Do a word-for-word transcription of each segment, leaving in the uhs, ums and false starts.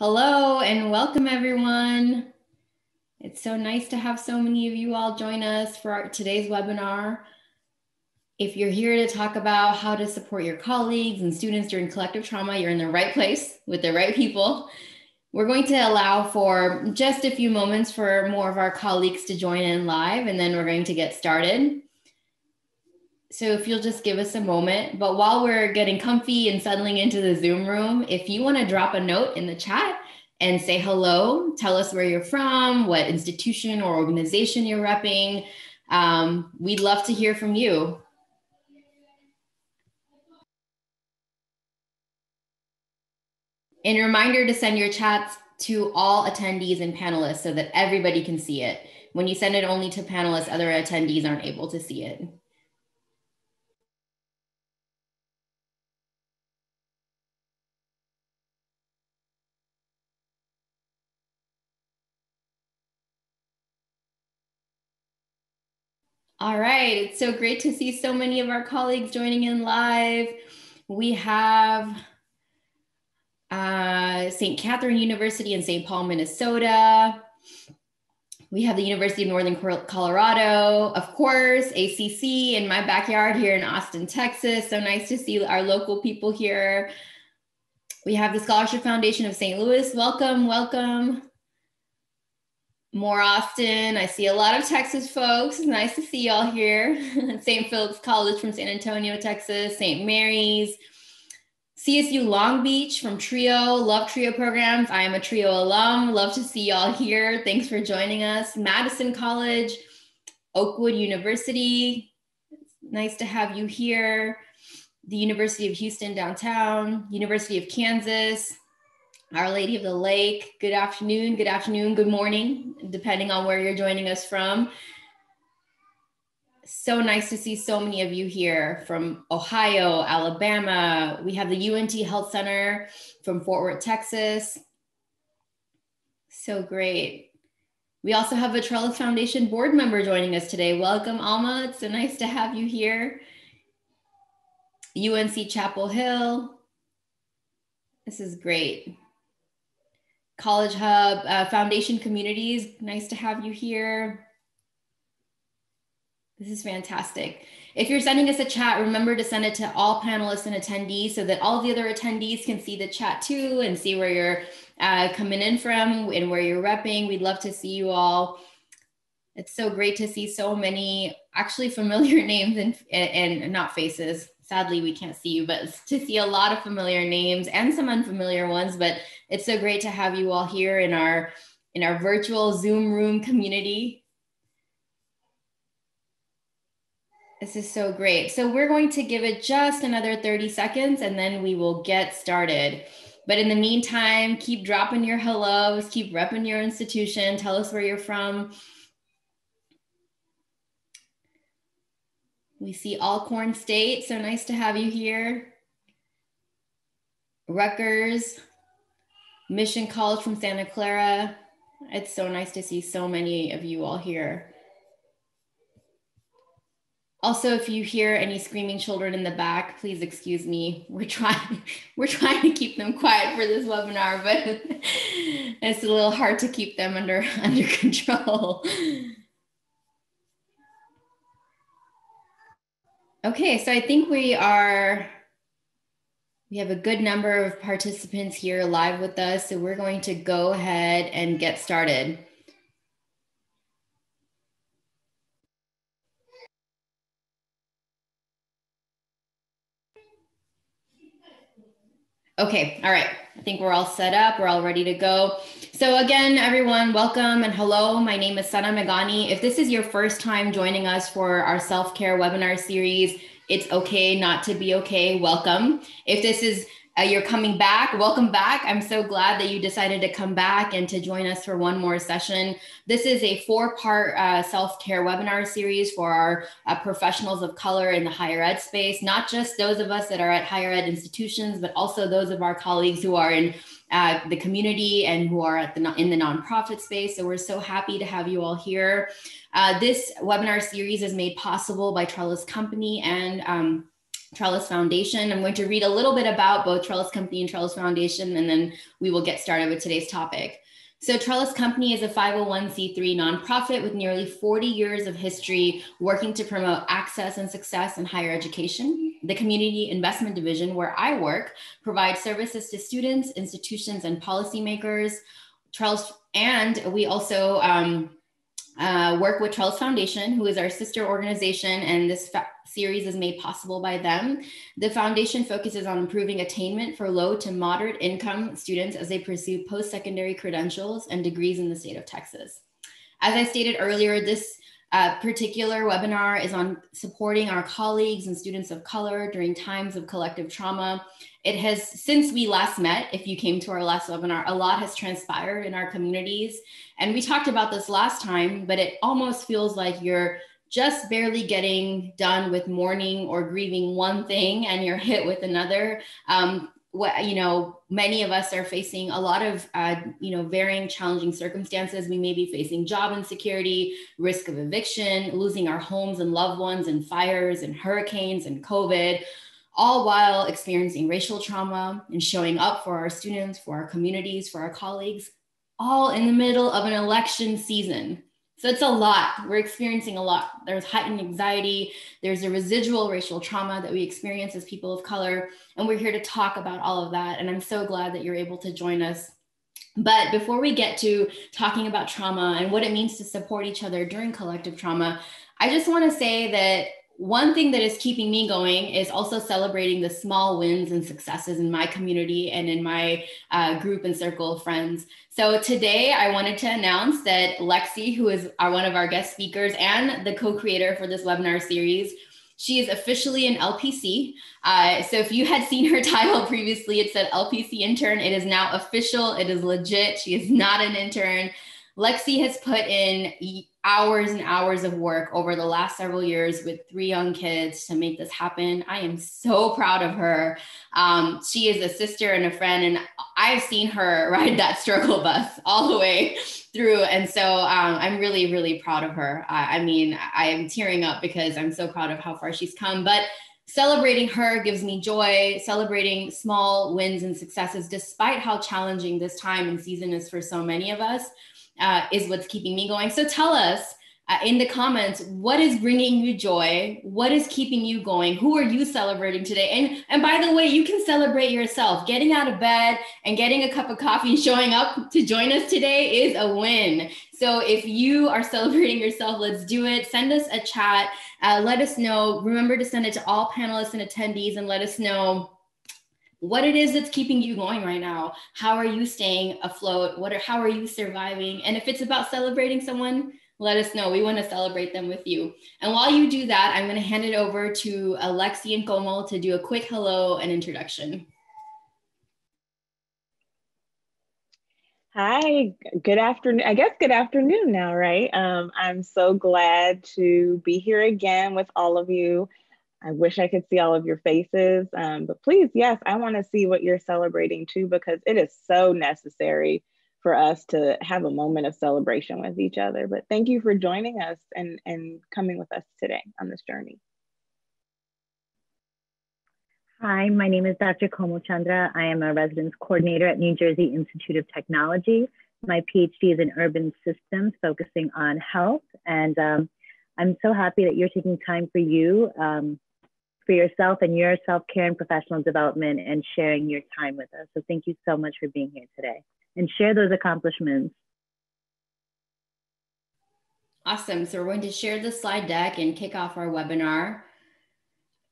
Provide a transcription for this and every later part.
Hello and welcome everyone. It's so nice to have so many of you all join us for our, today's webinar. If you're here to talk about how to support your colleagues and students during collective trauma, you're in the right place with the right people. We're going to allow for just a few moments for more of our colleagues to join in live, and then we're going to get started. So if you'll just give us a moment, but while we're getting comfy and settling into the Zoom room, if you want to drop a note in the chat and say hello, tell us where you're from, what institution or organization you're repping, um, we'd love to hear from you. And a reminder to send your chats to all attendees and panelists so that everybody can see it. When you send it only to panelists, other attendees aren't able to see it. All right, it's so great to see so many of our colleagues joining in live. We have uh, Saint Catherine University in Saint Paul, Minnesota. We have the University of Northern Colorado, of course, A C C in my backyard here in Austin, Texas. So nice to see our local people here. We have the Scholarship Foundation of Saint Louis. Welcome, welcome. More Austin, I see a lot of Texas folks. It's nice to see y'all here. Saint Philip's College from San Antonio, Texas, Saint Mary's, C S U Long Beach from TRIO, love TRIO programs. I am a TRIO alum, love to see y'all here. Thanks for joining us. Madison College, Oakwood University, it's nice to have you here. The University of Houston downtown, University of Kansas, Our Lady of the Lake, good afternoon, good afternoon, good morning, depending on where you're joining us from. So nice to see so many of you here from Ohio, Alabama. We have the U N T Health Center from Fort Worth, Texas. So great. We also have a Trellis Foundation board member joining us today. Welcome, Alma, it's so nice to have you here. U N C Chapel Hill, this is great. College Hub, uh, Foundation Communities, nice to have you here. This is fantastic. If you're sending us a chat, remember to send it to all panelists and attendees so that all the other attendees can see the chat too and see where you're uh, coming in from and where you're repping. We'd love to see you all. It's so great to see so many actually familiar names and, and, and not faces. Sadly, we can't see you, but to see a lot of familiar names and some unfamiliar ones, but it's so great to have you all here in our, in our virtual Zoom room community. This is so great. So we're going to give it just another thirty seconds and then we will get started. But in the meantime, keep dropping your hellos, keep repping your institution, tell us where you're from. We see Alcorn State, so nice to have you here. Rutgers, Mission College from Santa Clara. It's so nice to see so many of you all here. Also, if you hear any screaming children in the back, please excuse me. We're trying, we're trying to keep them quiet for this webinar, but it's a little hard to keep them under, under control. Okay, so I think we are, we have a good number of participants here live with us, so we're going to go ahead and get started. Okay, all right, I think we're all set up, we're all ready to go. So again, everyone, welcome and hello. My name is Sana Megani. If this is your first time joining us for our self-care webinar series, It's Okay Not to Be Okay, welcome. If this is, uh, you're coming back, welcome back. I'm so glad that you decided to come back and to join us for one more session. This is a four-part uh, self-care webinar series for our uh, professionals of color in the higher ed space, not just those of us that are at higher ed institutions, but also those of our colleagues who are in Uh, the community and who are at the, in the nonprofit space. So we're so happy to have you all here. Uh, this webinar series is made possible by Trellis Company and um, Trellis Foundation. I'm going to read a little bit about both Trellis Company and Trellis Foundation, and then we will get started with today's topic. So Trellis Company is a five oh one c three nonprofit with nearly forty years of history working to promote access and success in higher education. The Community Investment Division, where I work, provides services to students, institutions, and policymakers. Trellis, and we also um, uh, work with Trellis Foundation, who is our sister organization, and this series is made possible by them. The foundation focuses on improving attainment for low to moderate income students as they pursue post-secondary credentials and degrees in the state of Texas. As I stated earlier, this uh, particular webinar is on supporting our colleagues and students of color during times of collective trauma. It has, since we last met, if you came to our last webinar, a lot has transpired in our communities. And we talked about this last time, but it almost feels like you're just barely getting done with mourning or grieving one thing and you're hit with another. Um, what, you know, many of us are facing a lot of, uh, you know, varying challenging circumstances. We may be facing job insecurity, risk of eviction, losing our homes and loved ones and fires and hurricanes and COVID, all while experiencing racial trauma and showing up for our students, for our communities, for our colleagues, all in the middle of an election season. So it's a lot. We're experiencing a lot. There's heightened anxiety. There's a residual racial trauma that we experience as people of color. And we're here to talk about all of that. And I'm so glad that you're able to join us. But before we get to talking about trauma and what it means to support each other during collective trauma, I just want to say that one thing that is keeping me going is also celebrating the small wins and successes in my community and in my uh, group and circle of friends. So today I wanted to announce that Lexi, who is our, one of our guest speakers and the co-creator for this webinar series, she is officially an L P C. Uh, so if you had seen her title previously, it said L P C intern. It is now official. It is legit. She is not an intern. Lexi has put in hours and hours of work over the last several years with three young kids to make this happen. I am so proud of her. Um, she is a sister and a friend, and I've seen her ride that struggle bus all the way through. And so um, I'm really, really proud of her. I, I mean, I am tearing up because I'm so proud of how far she's come. But celebrating her gives me joy, celebrating small wins and successes, despite how challenging this time and season is for so many of us. Uh, is what's keeping me going. So tell us uh, in the comments, what is bringing you joy? What is keeping you going? Who are you celebrating today? And, and by the way, you can celebrate yourself. Getting out of bed and getting a cup of coffee and showing up to join us today is a win. So if you are celebrating yourself, let's do it. Send us a chat. Uh, let us know. Remember to send it to all panelists and attendees and let us know what it is that's keeping you going right now. How are you staying afloat? What are, how are you surviving? And if it's about celebrating someone, let us know. We want to celebrate them with you. And while you do that, I'm going to hand it over to Lexi and Komal to do a quick hello and introduction. Hi, good afternoon. I guess good afternoon now, right? Um, I'm so glad to be here again with all of you. I wish I could see all of your faces, um, but please, yes, I want to see what you're celebrating too, because it is so necessary for us to have a moment of celebration with each other. But thank you for joining us and, and coming with us today on this journey. Hi, my name is Doctor Komuchandra. I am a residence coordinator at New Jersey Institute of Technology. My PhD is in urban systems, focusing on health, and um, I'm so happy that you're taking time for you, um, for yourself and your self-care and professional development and sharing your time with us. So thank you so much for being here today and share those accomplishments. Awesome. So we're going to share the slide deck and kick off our webinar.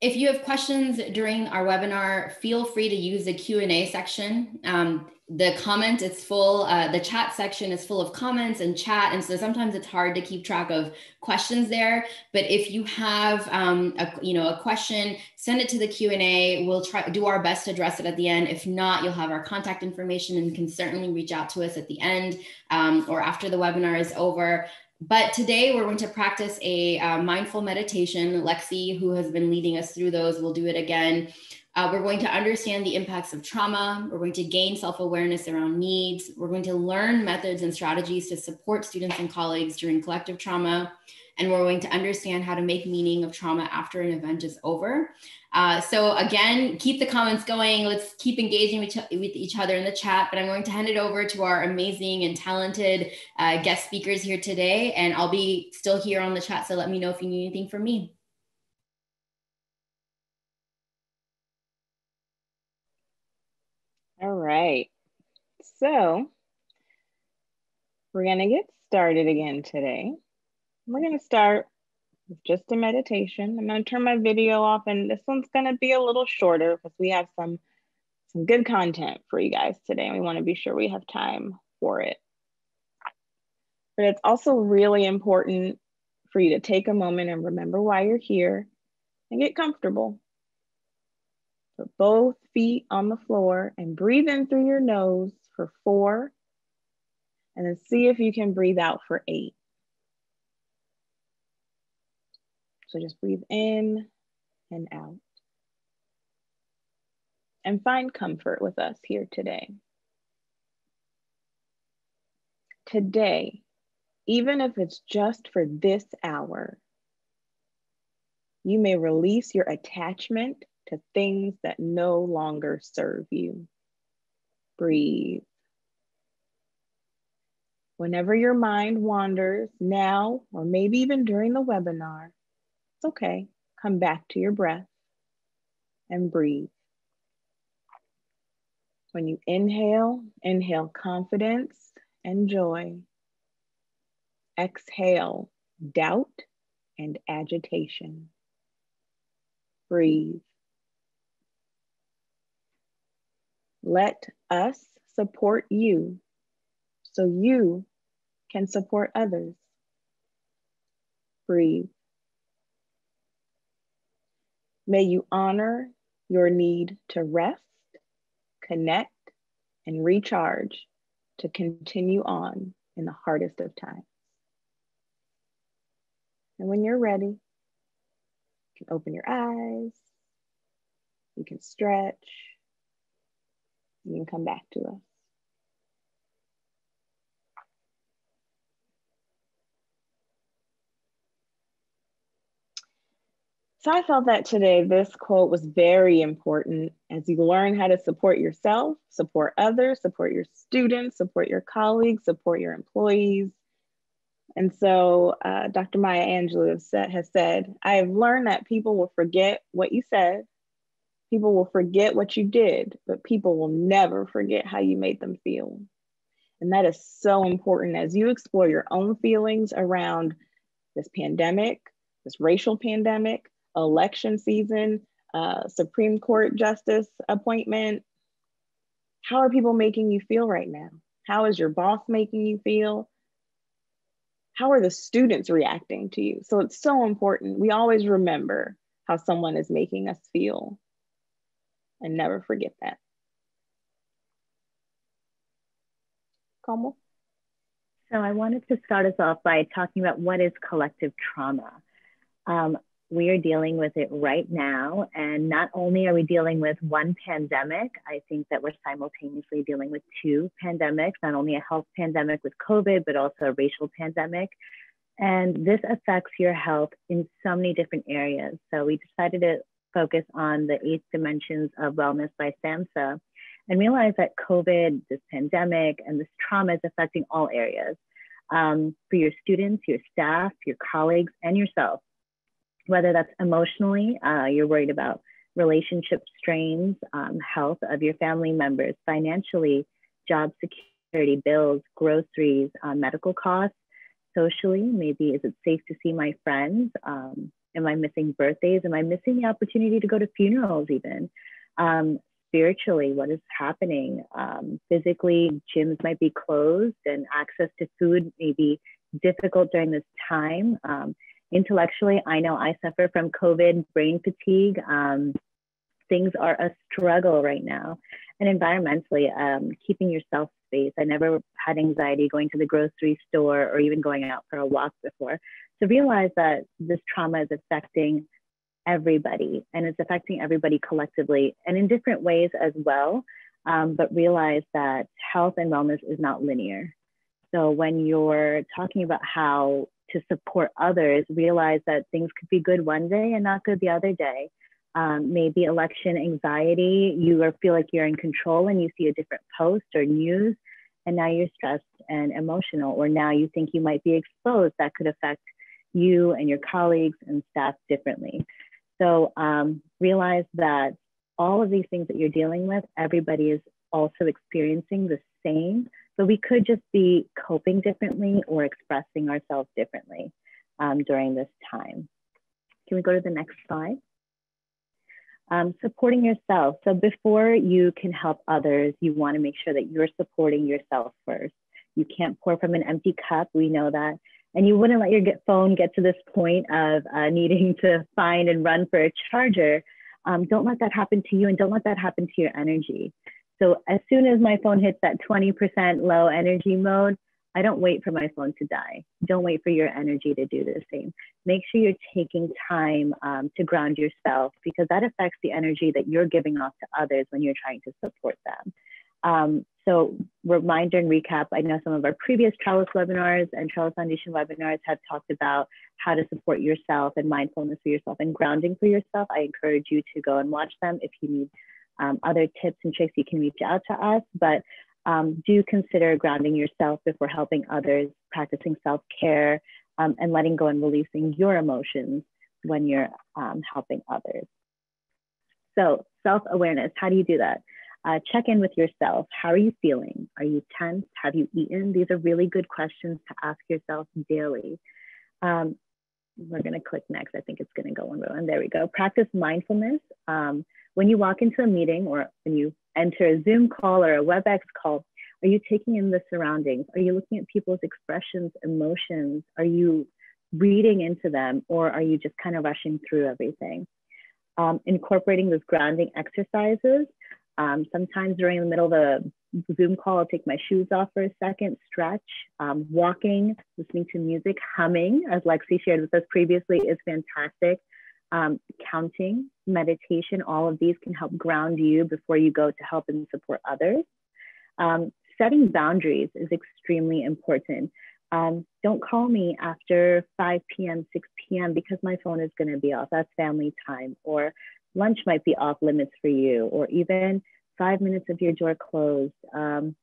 If you have questions during our webinar, feel free to use the Q and A section. Um, the comment is full, uh, the chat section is full of comments and chat. And so sometimes it's hard to keep track of questions there. But if you have um, a, you know, a question, send it to the Q and A. We'll try do our best to address it at the end. If not, you'll have our contact information and can certainly reach out to us at the end um, or after the webinar is over. But today we're going to practice a uh, mindful meditation. Lexi, who has been leading us through those, will do it again. Uh, we're going to understand the impacts of trauma. We're going to gain self-awareness around needs. We're going to learn methods and strategies to support students and colleagues during collective trauma. and we're going to understand how to make meaning of trauma after an event is over. Uh, so again, keep the comments going. Let's keep engaging with, with each other in the chat, but I'm going to hand it over to our amazing and talented uh, guest speakers here today, and I'll be still here on the chat, so let me know if you need anything from me. All right, so we're gonna get started again today. We're gonna start with just a meditation. I'm gonna turn my video off, and this one's gonna be a little shorter because we have some, some good content for you guys today, and we wanna be sure we have time for it. But it's also really important for you to take a moment and remember why you're here and get comfortable. Put both feet on the floor and breathe in through your nose for four, and then see if you can breathe out for eight. So just breathe in and out. And find comfort with us here today. Today, even if it's just for this hour, you may release your attachment to things that no longer serve you. Breathe. Whenever your mind wanders now, or maybe even during the webinar, it's okay. Come back to your breath and breathe. When you inhale, inhale confidence and joy. Exhale, doubt and agitation. Breathe. Let us support you so you can support others. Breathe. May you honor your need to rest, connect, and recharge to continue on in the hardest of times. And when you're ready, you can open your eyes, you can stretch, you can come back to us. So I felt that today this quote was very important as you learn how to support yourself, support others, support your students, support your colleagues, support your employees. And so uh, Doctor Maya Angelou has said, I have learned that people will forget what you said, people will forget what you did, but people will never forget how you made them feel. And that is so important as you explore your own feelings around this pandemic, this racial pandemic, election season, uh, Supreme Court justice appointment. How are people making you feel right now? How is your boss making you feel? How are the students reacting to you? So it's so important. We always remember how someone is making us feel and never forget that. Komal? So I wanted to start us off by talking about what is collective trauma. Um, We are dealing with it right now, and not only are we dealing with one pandemic, I think that we're simultaneously dealing with two pandemics, not only a health pandemic with COVID, but also a racial pandemic. And this affects your health in so many different areas. So we decided to focus on the eight dimensions of wellness by SAMHSA and realize that COVID, this pandemic, and this trauma is affecting all areas, um, for your students, your staff, your colleagues, and yourself. Whether that's emotionally, uh, you're worried about relationship strains, um, health of your family members, financially, job security, bills, groceries, uh, medical costs, socially, maybe is it safe to see my friends? Um, am I missing birthdays? Am I missing the opportunity to go to funerals even? Um, spiritually, what is happening? Um, physically, gyms might be closed and access to food may be difficult during this time. Um, Intellectually, I know I suffer from COVID, brain fatigue. Um, things are a struggle right now. And environmentally, um, keeping yourself space. I never had anxiety going to the grocery store or even going out for a walk before. So realize that this trauma is affecting everybody, and it's affecting everybody collectively and in different ways as well. Um, but realize that health and wellness is not linear. So when you're talking about how to support others, realize that things could be good one day and not good the other day. Um, maybe election anxiety, you are, feel like you're in control and you see a different post or news, and now you're stressed and emotional, or now you think you might be exposed. That could affect you and your colleagues and staff differently. So um, realize that all of these things that you're dealing with, everybody is also experiencing the same, but we could just be coping differently or expressing ourselves differently um, during this time. Can we go to the next slide? Um, supporting yourself. So before you can help others, you want to make sure that you're supporting yourself first. You can't pour from an empty cup, we know that. And you wouldn't let your phone get to this point of uh, needing to find and run for a charger. Um, don't let that happen to you, and don't let that happen to your energy. So as soon as my phone hits that twenty percent low energy mode, I don't wait for my phone to die. Don't wait for your energy to do the same. Make sure you're taking time um, to ground yourself, because that affects the energy that you're giving off to others when you're trying to support them. Um, so reminder and recap, I know some of our previous Trellis webinars and Trellis Foundation webinars have talked about how to support yourself and mindfulness for yourself and grounding for yourself. I encourage you to go and watch them. If you need um, other tips and tricks, you can reach out to us, but um, do consider grounding yourself before helping others, practicing self-care, um, and letting go and releasing your emotions when you're um, helping others. So self-awareness, how do you do that? Uh, check in with yourself. How are you feeling? Are you tense? Have you eaten? These are really good questions to ask yourself daily. Um, we're going to click next. I think it's going to go one row. And there we go. Practice mindfulness. Um, when you walk into a meeting or when you enter a Zoom call or a WebEx call, are you taking in the surroundings? Are you looking at people's expressions, emotions? Are you reading into them, or are you just kind of rushing through everything? Um, incorporating those grounding exercises. Um, sometimes during the middle of the Zoom call, I'll take my shoes off for a second, stretch, um, walking, listening to music, humming, as Lexi shared with us previously, is fantastic. Um, counting, meditation, all of these can help ground you before you go to help and support others. Um, setting boundaries is extremely important. Um, don't call me after five P M, six P M, because my phone is going to be off. That's family time. Or lunch might be off limits for you, or even five minutes of your door closed. Um,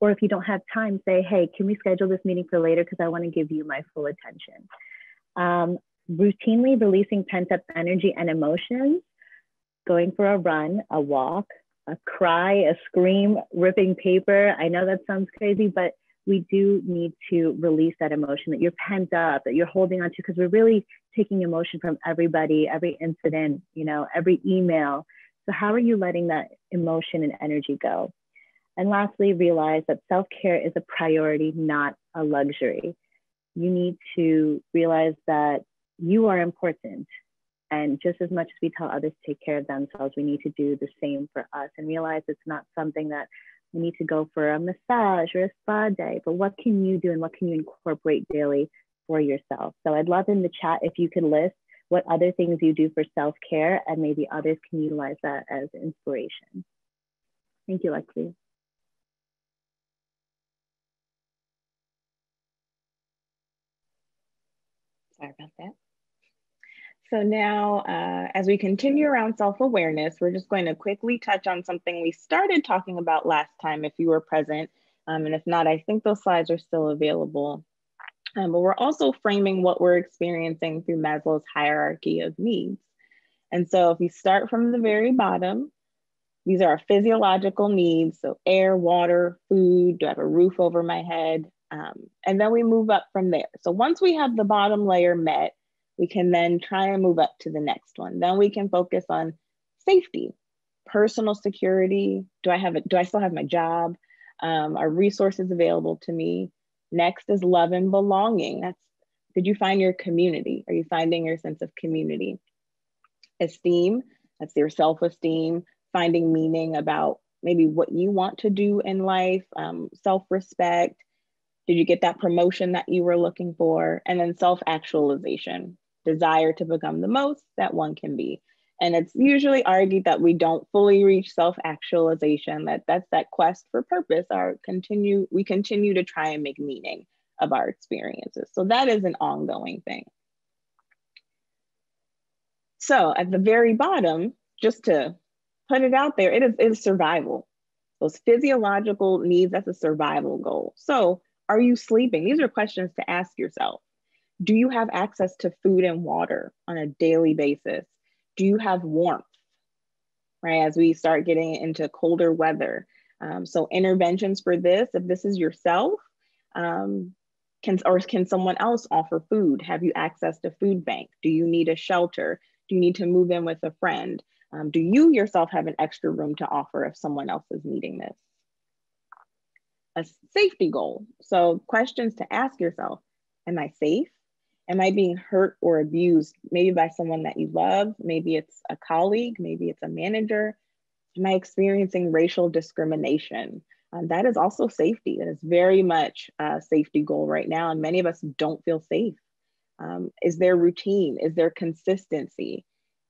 or if you don't have time, say, hey, can we schedule this meeting for later? Because I want to give you my full attention. Um, routinely releasing pent up energy and emotions, going for a run, a walk, a cry, a scream, ripping paper. I know that sounds crazy, but we do need to release that emotion that you're pent up, that you're holding onto, because we're really taking emotion from everybody, every incident, you know, every email. So how are you letting that emotion and energy go? And lastly, realize that self-care is a priority, not a luxury. You need to realize that you are important. And just as much as we tell others to take care of themselves, we need to do the same for us, and realize it's not something that we need to go for a massage or a spa day, but what can you do and what can you incorporate daily for yourself? So I'd love in the chat if you could list what other things you do for self-care, and maybe others can utilize that as inspiration. Thank you, Lexi. Sorry about that. So now, uh, as we continue around self-awareness, we're just going to quickly touch on something we started talking about last time, if you were present. Um, and if not, I think those slides are still available. Um, but we're also framing what we're experiencing through Maslow's hierarchy of needs. And so if you start from the very bottom, these are our physiological needs. So air, water, food, do I have a roof over my head? Um, and then we move up from there. So once we have the bottom layer met, we can then try and move up to the next one. Then we can focus on safety, personal security. Do I have a, do I still have my job? Um, are resources available to me? Next is love and belonging. That's, did you find your community? Are you finding your sense of community? Esteem, that's your self-esteem, finding meaning about maybe what you want to do in life, um, self-respect. Did you get that promotion that you were looking for? And then self-actualization. Desire to become the most that one can be. And it's usually argued that we don't fully reach self-actualization, that that's that quest for purpose, our continue, we continue to try and make meaning of our experiences. So that is an ongoing thing. So at the very bottom, just to put it out there, it is, it is survival. Those physiological needs, that's a survival goal. So are you sleeping? These are questions to ask yourself. Do you have access to food and water on a daily basis? Do you have warmth, right? As we start getting into colder weather. Um, so interventions for this, if this is yourself, um, can, or can someone else offer food? Have you access to food bank? Do you need a shelter? Do you need to move in with a friend? Um, do you yourself have an extra room to offer if someone else is needing this? A safety goal. So questions to ask yourself, am I safe? Am I being hurt or abused? Maybe by someone that you love, maybe it's a colleague, maybe it's a manager. Am I experiencing racial discrimination? Um, that is also safety. That is very much a safety goal right now. And many of us don't feel safe. Um, is there routine? Is there consistency?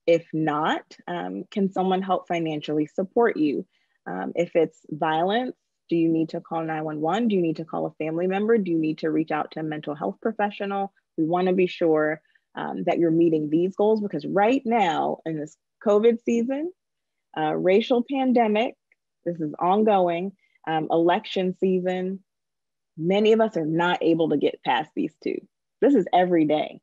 If not, um, can someone help financially support you? Um, if it's violence, do you need to call nine one one? Do you need to call a family member? Do you need to reach out to a mental health professional? We want to be sure um, that you're meeting these goals, because right now in this COVID season, uh, racial pandemic, this is ongoing, um, election season, many of us are not able to get past these two. This is every day.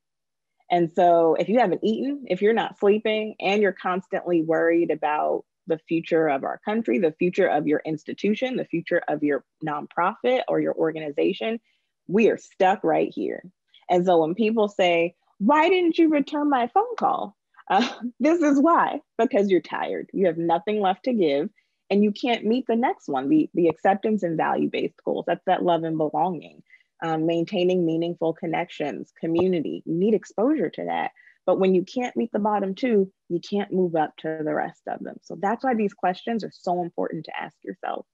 And so if you haven't eaten, if you're not sleeping, and you're constantly worried about the future of our country, the future of your institution, the future of your nonprofit or your organization, we are stuck right here. And so when people say, why didn't you return my phone call? Uh, this is why, because you're tired. You have nothing left to give and you can't meet the next one, the, the acceptance and value-based goals. That's that love and belonging, um, maintaining meaningful connections, community. You need exposure to that. But when you can't meet the bottom two, you can't move up to the rest of them. So that's why these questions are so important to ask yourself.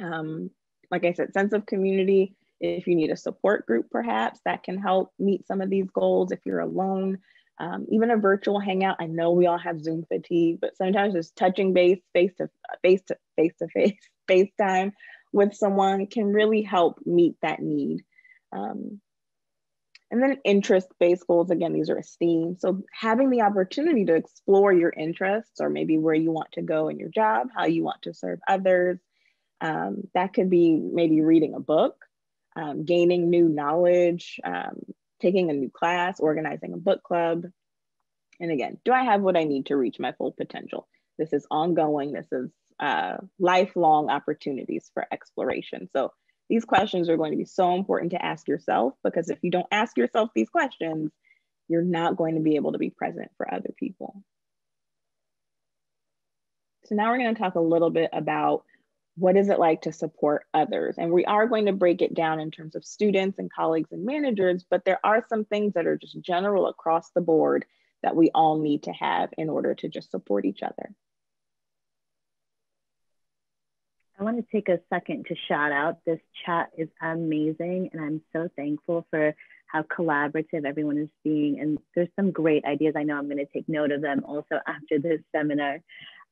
Um, like I said, sense of community. If you need a support group, perhaps that can help meet some of these goals. If you're alone, um, even a virtual hangout. I know we all have Zoom fatigue, but sometimes just touching base, face to face to face to face, FaceTime with someone can really help meet that need. Um, and then interest-based goals. Again, these are esteem. So having the opportunity to explore your interests, or maybe where you want to go in your job, how you want to serve others. Um, that could be maybe reading a book. Um, gaining new knowledge, um, taking a new class, organizing a book club. And again, do I have what I need to reach my full potential? This is ongoing. This is uh, lifelong opportunities for exploration. So these questions are going to be so important to ask yourself, because if you don't ask yourself these questions, you're not going to be able to be present for other people. So now we're going to talk a little bit about what is it like to support others? And we are going to break it down in terms of students and colleagues and managers, but there are some things that are just general across the board that we all need to have in order to just support each other. I want to take a second to shout out. This chat is amazing, and I'm so thankful for how collaborative everyone is being. And there's some great ideas. I know I'm going to take note of them also after this seminar.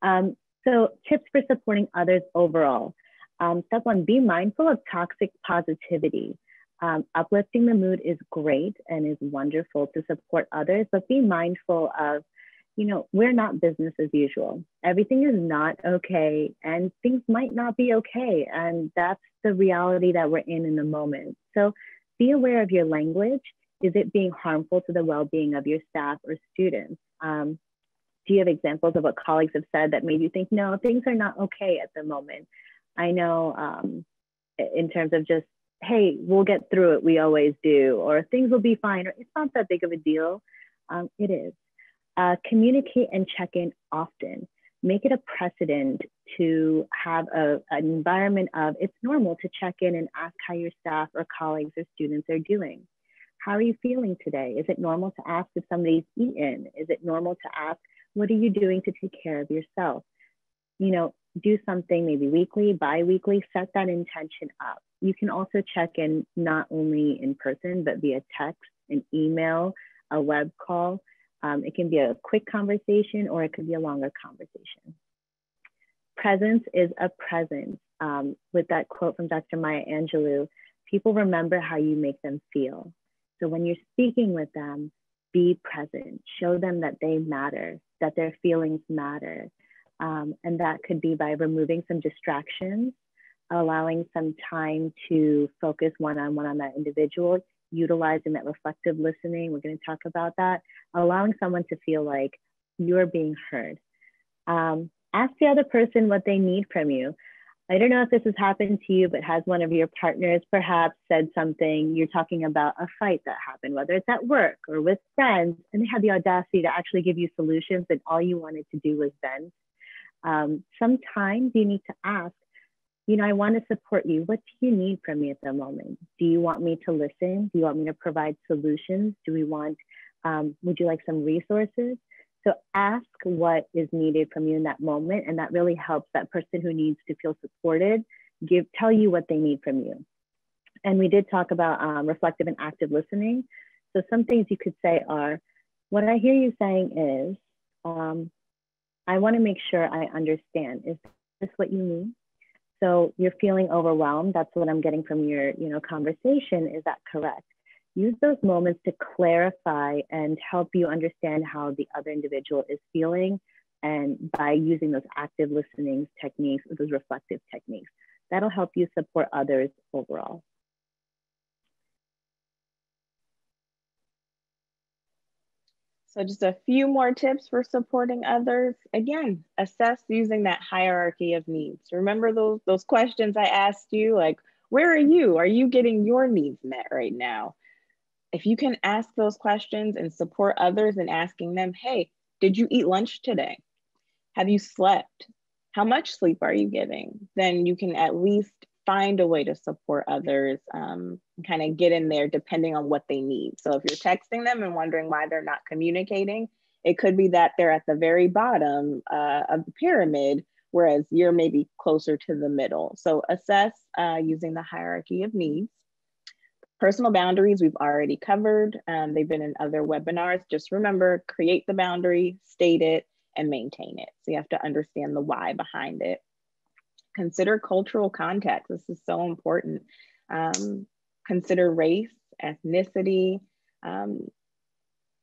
Um, So tips for supporting others overall. Um, step one, be mindful of toxic positivity. Um, uplifting the mood is great and is wonderful to support others, but be mindful of, you know, we're not business as usual. Everything is not okay and things might not be okay. And that's the reality that we're in in the moment. So be aware of your language. Is it being harmful to the well-being of your staff or students? Um, Do you have examples of what colleagues have said that made you think, no, things are not okay at the moment? I know um, in terms of just, hey, we'll get through it, we always do, or things will be fine, or it's not that big of a deal. Um, it is. Uh, communicate and check in often. Make it a precedent to have a, an environment of, it's normal to check in and ask how your staff or colleagues or students are doing. How are you feeling today? Is it normal to ask if somebody's eaten? Is it normal to ask, what are you doing to take care of yourself? You know, do something maybe weekly, bi-weekly, set that intention up. You can also check in not only in person, but via text, an email, a web call. Um, it can be a quick conversation or it could be a longer conversation. Presence is a presence. Um, with that quote from Doctor Maya Angelou, people remember how you make them feel. So when you're speaking with them, be present, show them that they matter, that their feelings matter. Um, and that could be by removing some distractions, allowing some time to focus one-on-one on that individual, utilizing that reflective listening. We're going to talk about that. Allowing someone to feel like you're being heard. Um, ask the other person what they need from you. I don't know if this has happened to you, but has one of your partners perhaps said something? You're talking about a fight that happened, whether it's at work or with friends, and they had the audacity to actually give you solutions and all you wanted to do was vent. Um, sometimes you need to ask, you know, I want to support you. What do you need from me at the moment? Do you want me to listen? Do you want me to provide solutions? Do we want, um, would you like some resources? So ask what is needed from you in that moment. And that really helps that person who needs to feel supported, give, tell you what they need from you. And we did talk about um, reflective and active listening. So some things you could say are, what I hear you saying is, um, I want to make sure I understand. Is this what you mean? So you're feeling overwhelmed. That's what I'm getting from your, you know, conversation. Is that correct? Use those moments to clarify and help you understand how the other individual is feeling, and by using those active listening techniques, those reflective techniques, that'll help you support others overall. So just a few more tips for supporting others. Again, assess using that hierarchy of needs. Remember those, those questions I asked you, like, where are you? Are you getting your needs met right now? If you can ask those questions and support others in asking them, hey, did you eat lunch today? Have you slept? How much sleep are you getting? Then you can at least find a way to support others, um, kind of get in there depending on what they need. So if you're texting them and wondering why they're not communicating, it could be that they're at the very bottom uh, of the pyramid, whereas you're maybe closer to the middle. So assess uh, using the hierarchy of needs. Personal boundaries we've already covered. Um, they've been in other webinars. Just remember, create the boundary, state it, and maintain it. So you have to understand the why behind it. Consider cultural context. This is so important. Um, consider race, ethnicity. Um,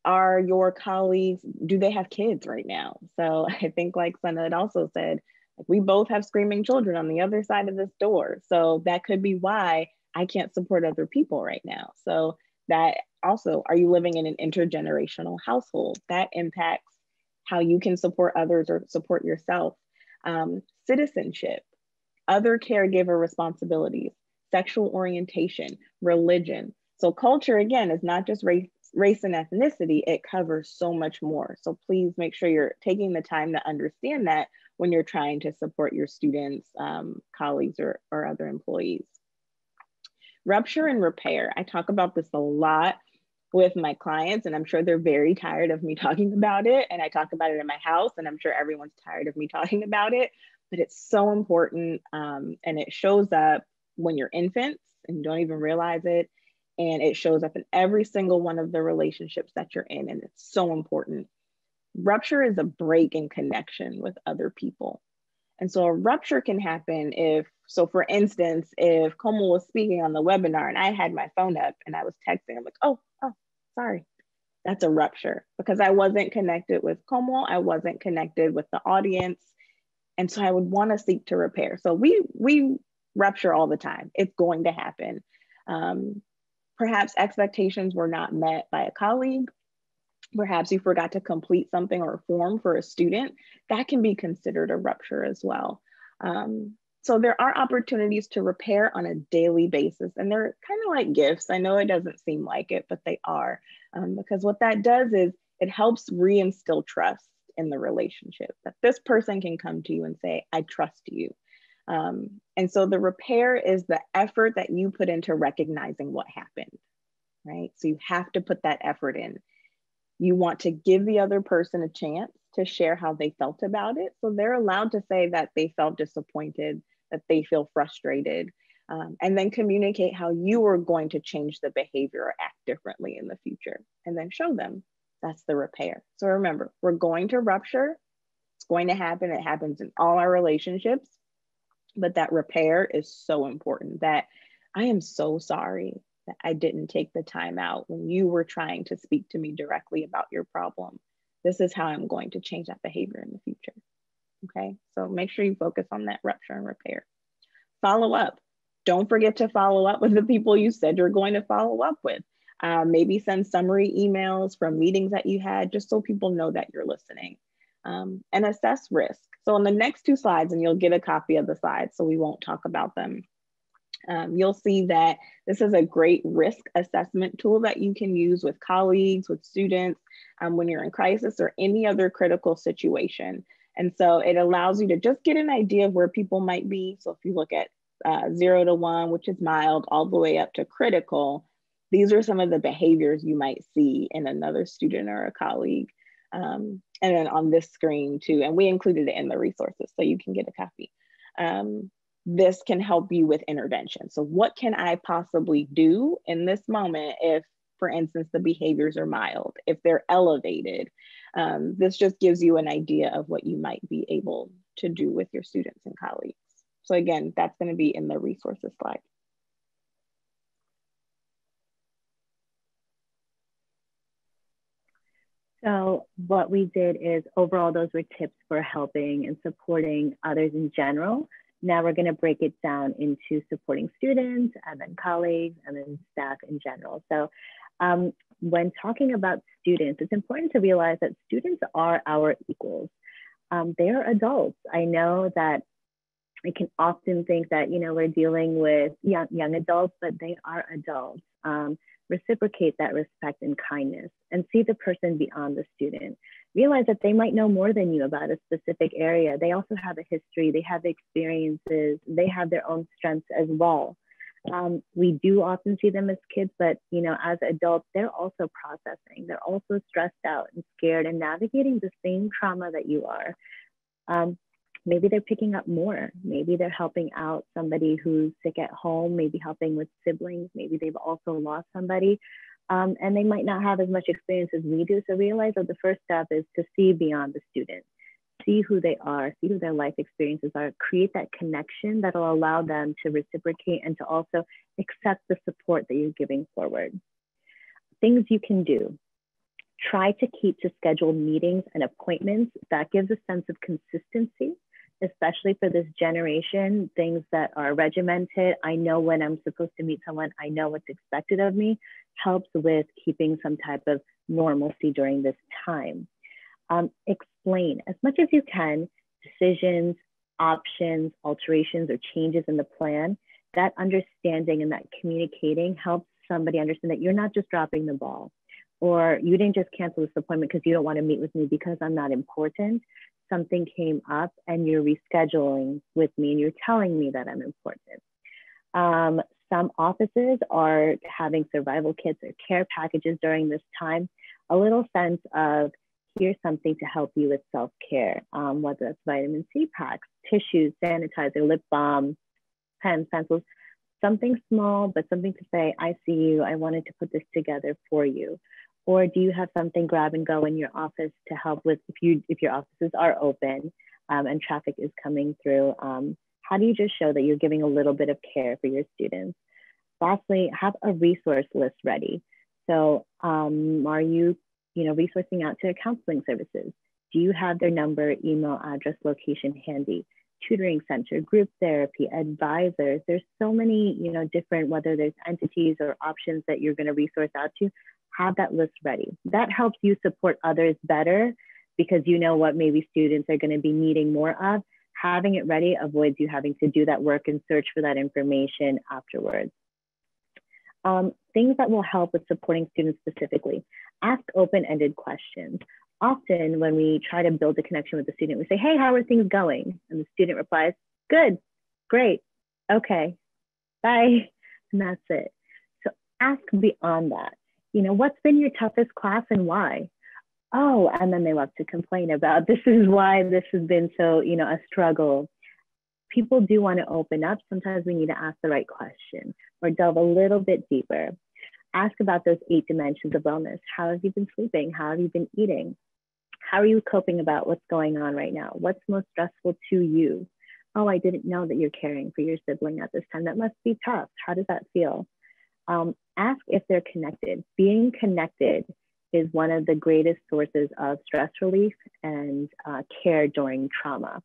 are your colleagues, do they have kids right now? So I think, like Sana had also said, like, we both have screaming children on the other side of this door. So that could be why I can't support other people right now. So that also, are you living in an intergenerational household? That impacts how you can support others or support yourself. Um, citizenship. Other caregiver responsibilities, sexual orientation, religion. So culture, again, is not just race, race and ethnicity, it covers so much more. So please make sure you're taking the time to understand that when you're trying to support your students, um, colleagues, or, or other employees. Rupture and repair. I talk about this a lot with my clients, and I'm sure they're very tired of me talking about it. And I talk about it in my house, and I'm sure everyone's tired of me talking about it. But it's so important, um, and it shows up when you're infants and you don't even realize it, and it shows up in every single one of the relationships that you're in, and it's so important. Rupture is a break in connection with other people, and so a rupture can happen if, so for instance, if Komal was speaking on the webinar and I had my phone up and I was texting, I'm like, oh, oh, sorry. That's a rupture because I wasn't connected with Komal, I wasn't connected with the audience. And so I would want to seek to repair. So we, we rupture all the time. It's going to happen. Um, perhaps expectations were not met by a colleague. Perhaps you forgot to complete something or a form for a student. That can be considered a rupture as well. Um, so there are opportunities to repair on a daily basis. And they're kind of like gifts. I know it doesn't seem like it, but they are. Um, because what that does is it helps reinstill trust in the relationship, that this person can come to you and say, I trust you. Um, and so the repair is the effort that you put into recognizing what happened, right? So you have to put that effort in. You want to give the other person a chance to share how they felt about it. So they're allowed to say that they felt disappointed, that they feel frustrated, um, and then communicate how you are going to change the behavior or act differently in the future, and then show them. That's the repair. So remember, we're going to rupture. It's going to happen. It happens in all our relationships. But that repair is so important, that I am so sorry that I didn't take the time out when you were trying to speak to me directly about your problem. This is how I'm going to change that behavior in the future. Okay, so make sure you focus on that rupture and repair. Follow up. Don't forget to follow up with the people you said you're going to follow up with. Uh, maybe send summary emails from meetings that you had, just so people know that you're listening. Um, and assess risk. So on the next two slides, and you'll get a copy of the slides, so we won't talk about them. Um, you'll see that this is a great risk assessment tool that you can use with colleagues, with students, um, when you're in crisis or any other critical situation. And so it allows you to just get an idea of where people might be. So if you look at uh, zero to one, which is mild, all the way up to critical, these are some of the behaviors you might see in another student or a colleague. Um, and then on this screen too, and we included it in the resources so you can get a copy. Um, this can help you with intervention. So what can I possibly do in this moment if, for instance, the behaviors are mild, if they're elevated? Um, this just gives you an idea of what you might be able to do with your students and colleagues. So again, that's going to be in the resources slide. So what we did is overall, those were tips for helping and supporting others in general. Now we're going to break it down into supporting students and then colleagues and then staff in general. So um, when talking about students, it's important to realize that students are our equals. Um, they are adults. I know that we can often think that, you know, we're dealing with young, young adults, but they are adults. Um, reciprocate that respect and kindness and see the person beyond the student. Realize that they might know more than you about a specific area. They also have a history, they have experiences, they have their own strengths as well. Um, we do often see them as kids, but you know, as adults, they're also processing. They're also stressed out and scared and navigating the same trauma that you are. Um, maybe they're picking up more. Maybe they're helping out somebody who's sick at home, maybe helping with siblings. Maybe they've also lost somebody. Um, and they might not have as much experience as we do. So realize that the first step is to see beyond the student, see who they are, see who their life experiences are, create that connection that'll allow them to reciprocate and to also accept the support that you're giving forward. Things you can do. Try to keep to scheduled meetings and appointments. That gives a sense of consistency, especially for this generation, things that are regimented. I know when I'm supposed to meet someone, I know what's expected of me, helps with keeping some type of normalcy during this time. Um, explain as much as you can, decisions, options, alterations, or changes in the plan. That understanding and that communicating helps somebody understand that you're not just dropping the ball, or you didn't just cancel this appointment because you don't want to meet with me because I'm not important. Something came up and you're rescheduling with me and you're telling me that I'm important. Um, some offices are having survival kits or care packages during this time. A little sense of, here's something to help you with self-care, um, whether that's vitamin C packs, tissues, sanitizer, lip balm, pens, pencils, something small, but something to say, I see you, I wanted to put this together for you. Or do you have something grab and go in your office to help with, if you if your offices are open um, and traffic is coming through, um, how do you just show that you're giving a little bit of care for your students? Lastly, have a resource list ready. So um, are you, you know, resourcing out to your counseling services? Do you have their number, email, address, location handy? Tutoring center, group therapy, advisors. There's so many, you know, different, whether there's entities or options that you're going to resource out to. Have that list ready. That helps you support others better because you know what maybe students are going to be needing more of. Having it ready avoids you having to do that work and search for that information afterwards. Um, things that will help with supporting students specifically. Ask open-ended questions. Often when we try to build a connection with the student, we say, hey, how are things going? And the student replies, good, great, okay, bye, and that's it. So ask beyond that. You know, what's been your toughest class and why? Oh, and then they love to complain about, this is why this has been so, you know, a struggle. People do want to open up. Sometimes we need to ask the right question or delve a little bit deeper. Ask about those eight dimensions of wellness. How have you been sleeping? How have you been eating? How are you coping about what's going on right now? What's most stressful to you? oh, I didn't know that you're caring for your sibling at this time. That must be tough. How does that feel? Um, ask if they're connected. Being connected is one of the greatest sources of stress relief and uh, care during trauma.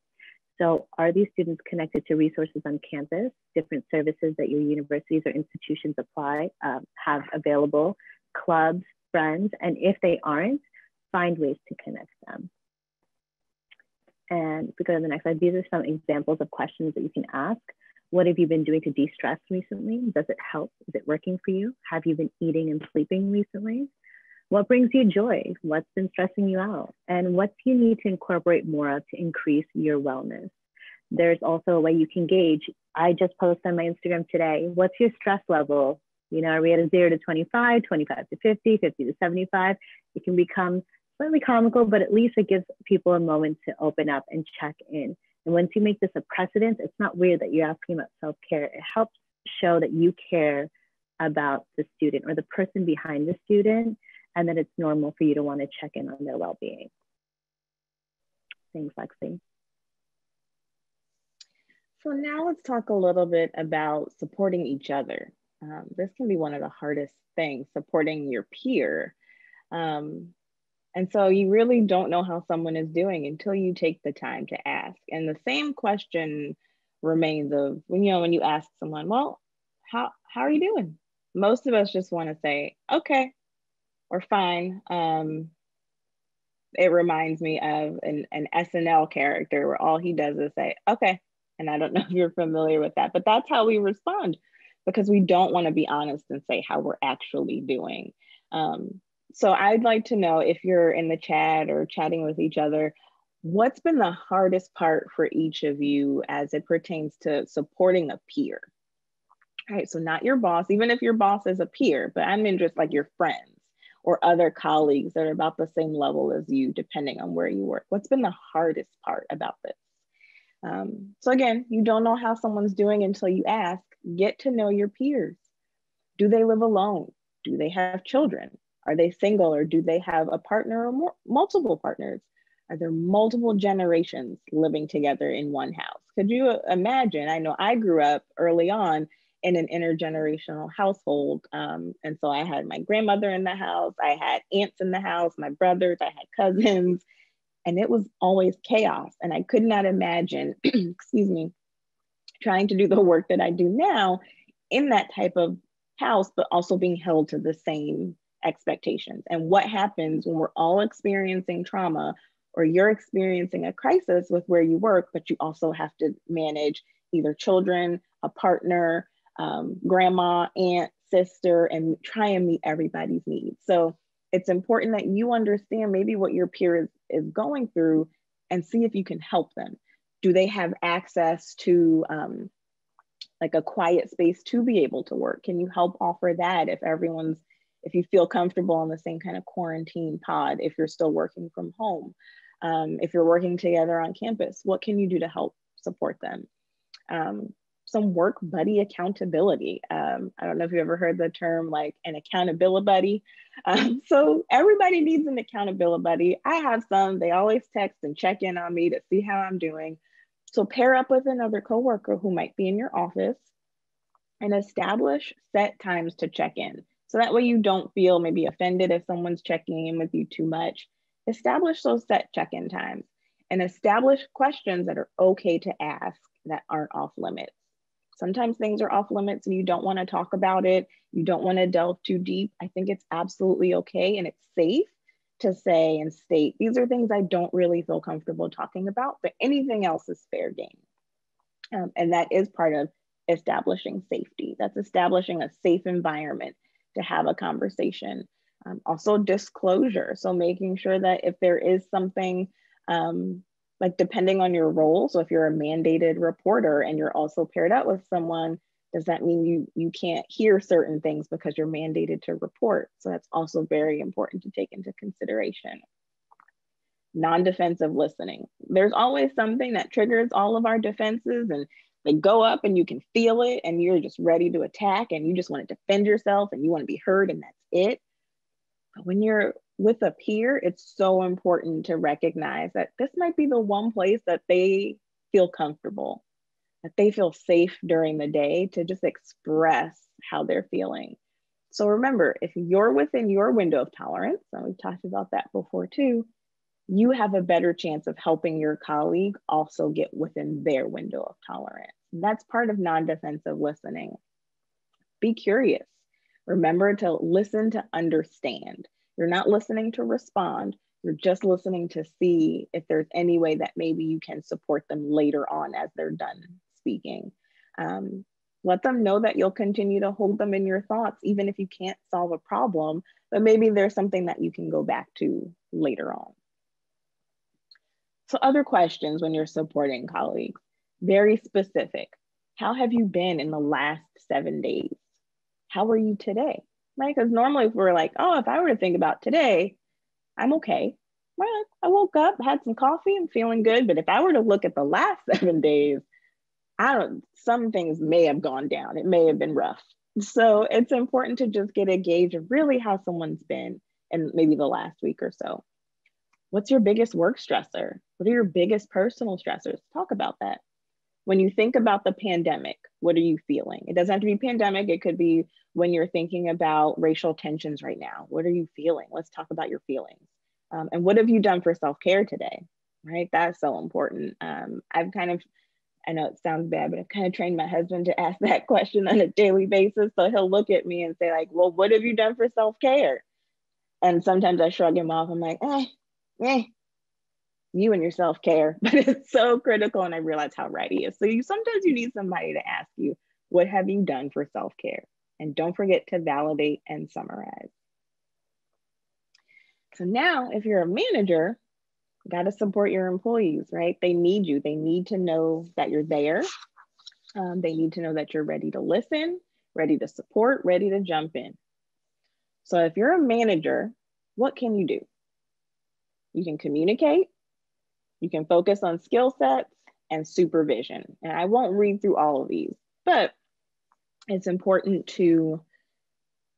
So are these students connected to resources on campus, different services that your universities or institutions apply, uh, have available, clubs, friends, and if they aren't, find ways to connect them. And if we go to the next slide, these are some examples of questions that you can ask. What have you been doing to de-stress recently? Does it help? Is it working for you? Have you been eating and sleeping recently? What brings you joy? What's been stressing you out? And what do you need to incorporate more of to increase your wellness? There's also a way you can gauge. I just posted on my Instagram today, what's your stress level? You know, are we at a zero to twenty-five, twenty-five to fifty, fifty to seventy-five? It can become slightly comical, but at least it gives people a moment to open up and check in. And once you make this a precedent, it's not weird that you're asking about self-care. It helps show that you care about the student or the person behind the student, and that it's normal for you to want to check in on their well-being. Thanks, Lexi. So now let's talk a little bit about supporting each other. Um, this can be one of the hardest things, supporting your peer. Um, and so you really don't know how someone is doing until you take the time to ask. And the same question remains of, you know, when you ask someone, well, how, how are you doing? Most of us just want to say, okay, or fine. Um, it reminds me of an, an S N L character where all he does is say, okay. And I don't know if you're familiar with that, but that's how we respond because we don't want to be honest and say how we're actually doing. Um, so I'd like to know if you're in the chat or chatting with each other, what's been the hardest part for each of you as it pertains to supporting a peer? All right, so not your boss, even if your boss is a peer, but I'm in just like your friends or other colleagues that are about the same level as you, depending on where you work. What's been the hardest part about this? Um, so again, you don't know how someone's doing until you ask. Get to know your peers. Do they live alone? Do they have children? Are they single or do they have a partner or more, multiple partners? Are there multiple generations living together in one house? Could you imagine? I know I grew up early on in an intergenerational household. Um, and so I had my grandmother in the house, I had aunts in the house, my brothers, I had cousins, and it was always chaos. And I could not imagine, excuse me, trying to do the work that I do now in that type of house, but also being held to the same expectations. And what happens when we're all experiencing trauma or you're experiencing a crisis with where you work, but you also have to manage either children, a partner, Um, grandma, aunt, sister, and try and meet everybody's needs. So it's important that you understand maybe what your peer is, is going through and see if you can help them. Do they have access to um, like a quiet space to be able to work? Can you help offer that if everyone's, if you feel comfortable in the same kind of quarantine pod, if you're still working from home, um, if you're working together on campus, what can you do to help support them? Um, some work buddy accountability. Um, I don't know if you ever heard the term like an accountability buddy. Um, so everybody needs an accountability buddy. I have some, they always text and check in on me to see how I'm doing. So pair up with another coworker who might be in your office and establish set times to check in. So that way you don't feel maybe offended if someone's checking in with you too much. Establish those set check-in times and establish questions that are okay to ask that aren't off limits. Sometimes things are off limits and you don't want to talk about it. You don't want to delve too deep. I think it's absolutely okay and it's safe to say and state, these are things I don't really feel comfortable talking about, but anything else is fair game. Um, and that is part of establishing safety. That's establishing a safe environment to have a conversation. Um, also disclosure. So making sure that if there is something, um, like depending on your role. So if you're a mandated reporter and you're also paired up with someone, does that mean you, you can't hear certain things because you're mandated to report? So that's also very important to take into consideration. Non-defensive listening. There's always something that triggers all of our defenses and they go up and you can feel it and you're just ready to attack and you just want to defend yourself and you want to be heard and that's it. But when you're with a peer, it's so important to recognize that this might be the one place that they feel comfortable that they feel safe during the day to just express how they're feeling. So remember, if you're within your window of tolerance, and we've talked about that before too, you have a better chance of helping your colleague also get within their window of tolerance. And that's part of non-defensive listening. Be curious. Remember to listen to understand. You're not listening to respond. You're just listening to see if there's any way that maybe you can support them later on as they're done speaking. Um, let them know that you'll continue to hold them in your thoughts, even if you can't solve a problem, but maybe there's something that you can go back to later on. So other questions when you're supporting colleagues, very specific. How have you been in the last seven days? How are you today? Right, because normally if we're like, oh, if I were to think about today, I'm okay. Well, I woke up, had some coffee, I'm feeling good. But if I were to look at the last seven days, I don't, some things may have gone down. It may have been rough. So it's important to just get a gauge of really how someone's been in maybe the last week or so. What's your biggest work stressor? What are your biggest personal stressors? Talk about that. When you think about the pandemic, what are you feeling? It doesn't have to be pandemic. It could be when you're thinking about racial tensions right now. What are you feeling? Let's talk about your feelings. Um, and what have you done for self-care today? Right? That's so important. Um, I've kind of, I know it sounds bad, but I've kind of trained my husband to ask that question on a daily basis. So he'll look at me and say like, well, what have you done for self-care? And sometimes I shrug him off. I'm like, eh, eh. You and your self-care, but it's so critical, and I realize how right he is. So you sometimes you need somebody to ask you, what have you done for self-care? And don't forget to validate and summarize. So now if you're a manager, you got to support your employees, right? They need you. They need to know that you're there. Um, they need to know that you're ready to listen, ready to support, ready to jump in. So if you're a manager, what can you do? You can communicate. You can focus on skill sets and supervision. And I won't read through all of these, but it's important to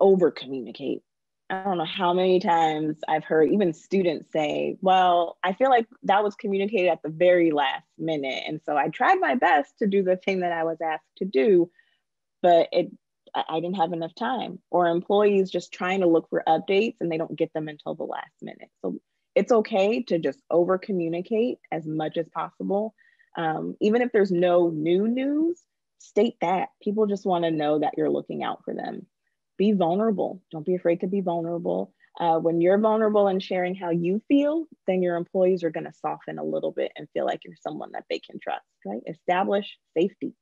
over communicate. I don't know how many times I've heard even students say, well, I feel like that was communicated at the very last minute. And so I tried my best to do the thing that I was asked to do, but it, I didn't have enough time. Or employees just trying to look for updates and they don't get them until the last minute. So it's okay to just over communicate as much as possible. Um, even if there's no new news, state that. People just want to know that you're looking out for them. Be vulnerable. Don't be afraid to be vulnerable. Uh, when you're vulnerable and sharing how you feel, then your employees are going to soften a little bit and feel like you're someone that they can trust, right? Establish safety.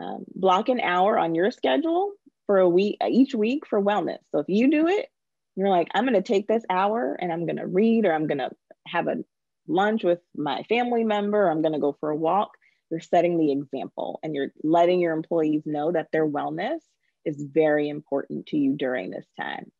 Um, block an hour on your schedule for a week, each week for wellness. So if you do it, you're like, I'm going to take this hour and I'm going to read, or I'm going to have a lunch with my family member. Or I'm going to go for a walk. You're setting the example and you're letting your employees know that their wellness is very important to you during this time.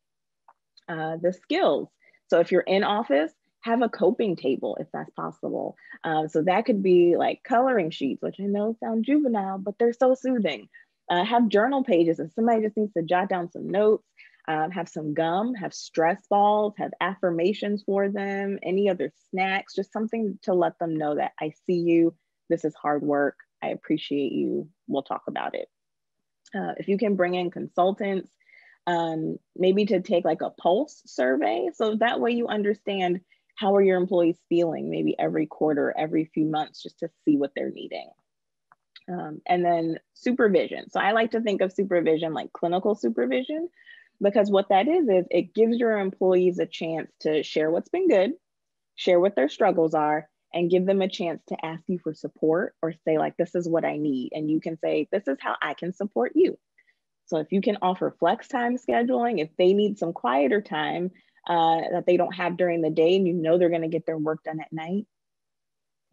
Uh, the skills. So if you're in office, have a coping table if that's possible. Uh, so that could be like coloring sheets, which I know sound juvenile, but they're so soothing. Uh, have journal pages if somebody just needs to jot down some notes. Um, have some gum, have stress balls, have affirmations for them, any other snacks, just something to let them know that I see you, this is hard work, I appreciate you, we'll talk about it. Uh, if you can bring in consultants, um, maybe to take like a pulse survey, so that way you understand how are your employees feeling, maybe every quarter, every few months, just to see what they're needing. Um, and then supervision. So I like to think of supervision like clinical supervision, because what that is, is it gives your employees a chance to share what's been good, share what their struggles are, and give them a chance to ask you for support or say like, this is what I need. And you can say, this is how I can support you. So if you can offer flex time scheduling, if they need some quieter time uh, that they don't have during the day and you know they're gonna get their work done at night,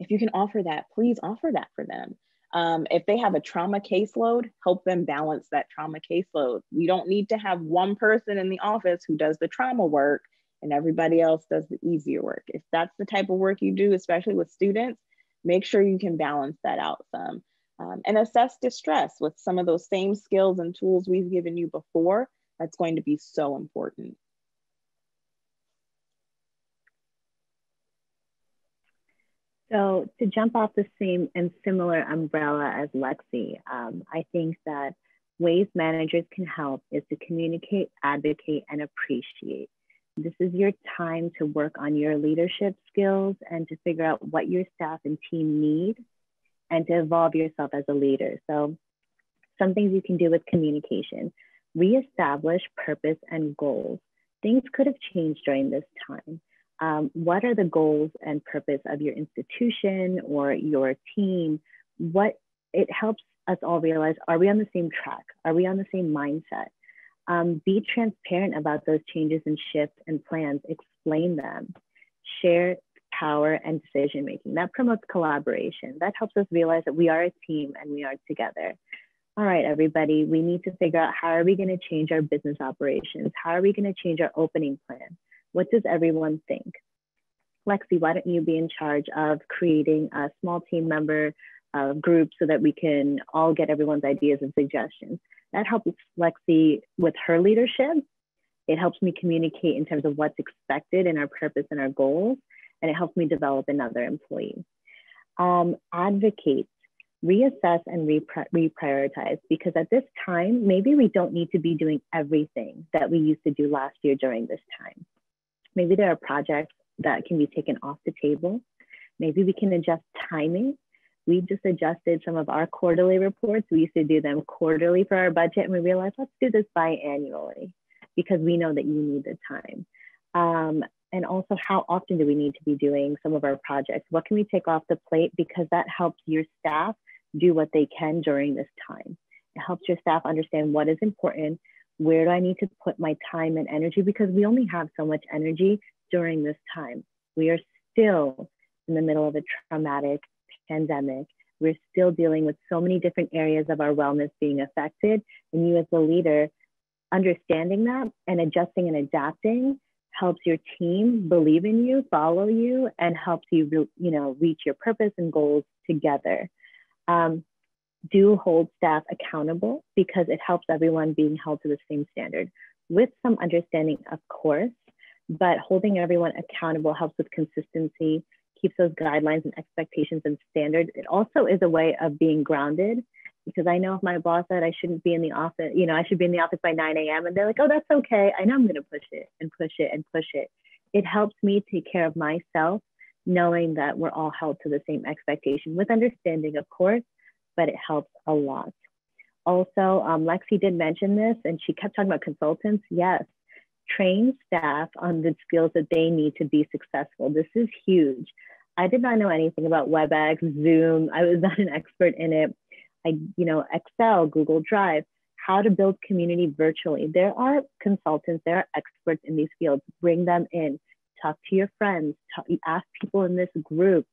if you can offer that, please offer that for them. Um, if they have a trauma caseload, help them balance that trauma caseload. You don't need to have one person in the office who does the trauma work and everybody else does the easier work. If that's the type of work you do, especially with students, make sure you can balance that out some. Um, and assess distress with some of those same skills and tools we've given you before. That's going to be so important. So to jump off the same and similar umbrella as Lexi, um, I think that ways managers can help is to communicate, advocate, and appreciate. This is your time to work on your leadership skills and to figure out what your staff and team need and to evolve yourself as a leader. So some things you can do with communication: reestablish purpose and goals. Things could have changed during this time. Um, what are the goals and purpose of your institution or your team? What it helps us all realize, are we on the same track? Are we on the same mindset? Um, be transparent about those changes and shifts and plans. Explain them. Share power and decision making. That promotes collaboration. That helps us realize that we are a team and we are together. All right, everybody, we need to figure out, how are we going to change our business operations? How are we going to change our opening plan? What does everyone think? Lexi, why don't you be in charge of creating a small team member uh, group so that we can all get everyone's ideas and suggestions? That helps Lexi with her leadership. It helps me communicate in terms of what's expected and our purpose and our goals, and it helps me develop another employee. Um, advocate, reassess and reprioritize, because at this time, maybe we don't need to be doing everything that we used to do last year during this time. Maybe there are projects that can be taken off the table. Maybe we can adjust timing. We just adjusted some of our quarterly reports. We used to do them quarterly for our budget, and we realized, let's do this biannually because we know that you need the time. Um, and also, how often do we need to be doing some of our projects? What can we take off the plate? Because that helps your staff do what they can during this time. It helps your staff understand what is important. Where do I need to put my time and energy? Because we only have so much energy during this time. We are still in the middle of a traumatic pandemic. We're still dealing with so many different areas of our wellness being affected. And you as a leader, understanding that and adjusting and adapting helps your team believe in you, follow you, and helps you, you know, reach your purpose and goals together. Um, Do hold staff accountable, because it helps everyone being held to the same standard with some understanding, of course, but holding everyone accountable helps with consistency, keeps those guidelines and expectations and standards. It also is a way of being grounded, because I know if my boss said I shouldn't be in the office, you know, I should be in the office by nine A M and they're like, oh, that's okay. I know I'm going to push it and push it and push it. It helps me take care of myself, knowing that we're all held to the same expectation with understanding, of course, but it helps a lot. Also, um, Lexi did mention this, and she kept talking about consultants. Yes, train staff on the skills that they need to be successful. This is huge. I did not know anything about WebEx, Zoom. I was not an expert in it. I, you know, Excel, Google Drive, how to build community virtually. There are consultants, there are experts in these fields. Bring them in, talk to your friends, talk, ask people in this group.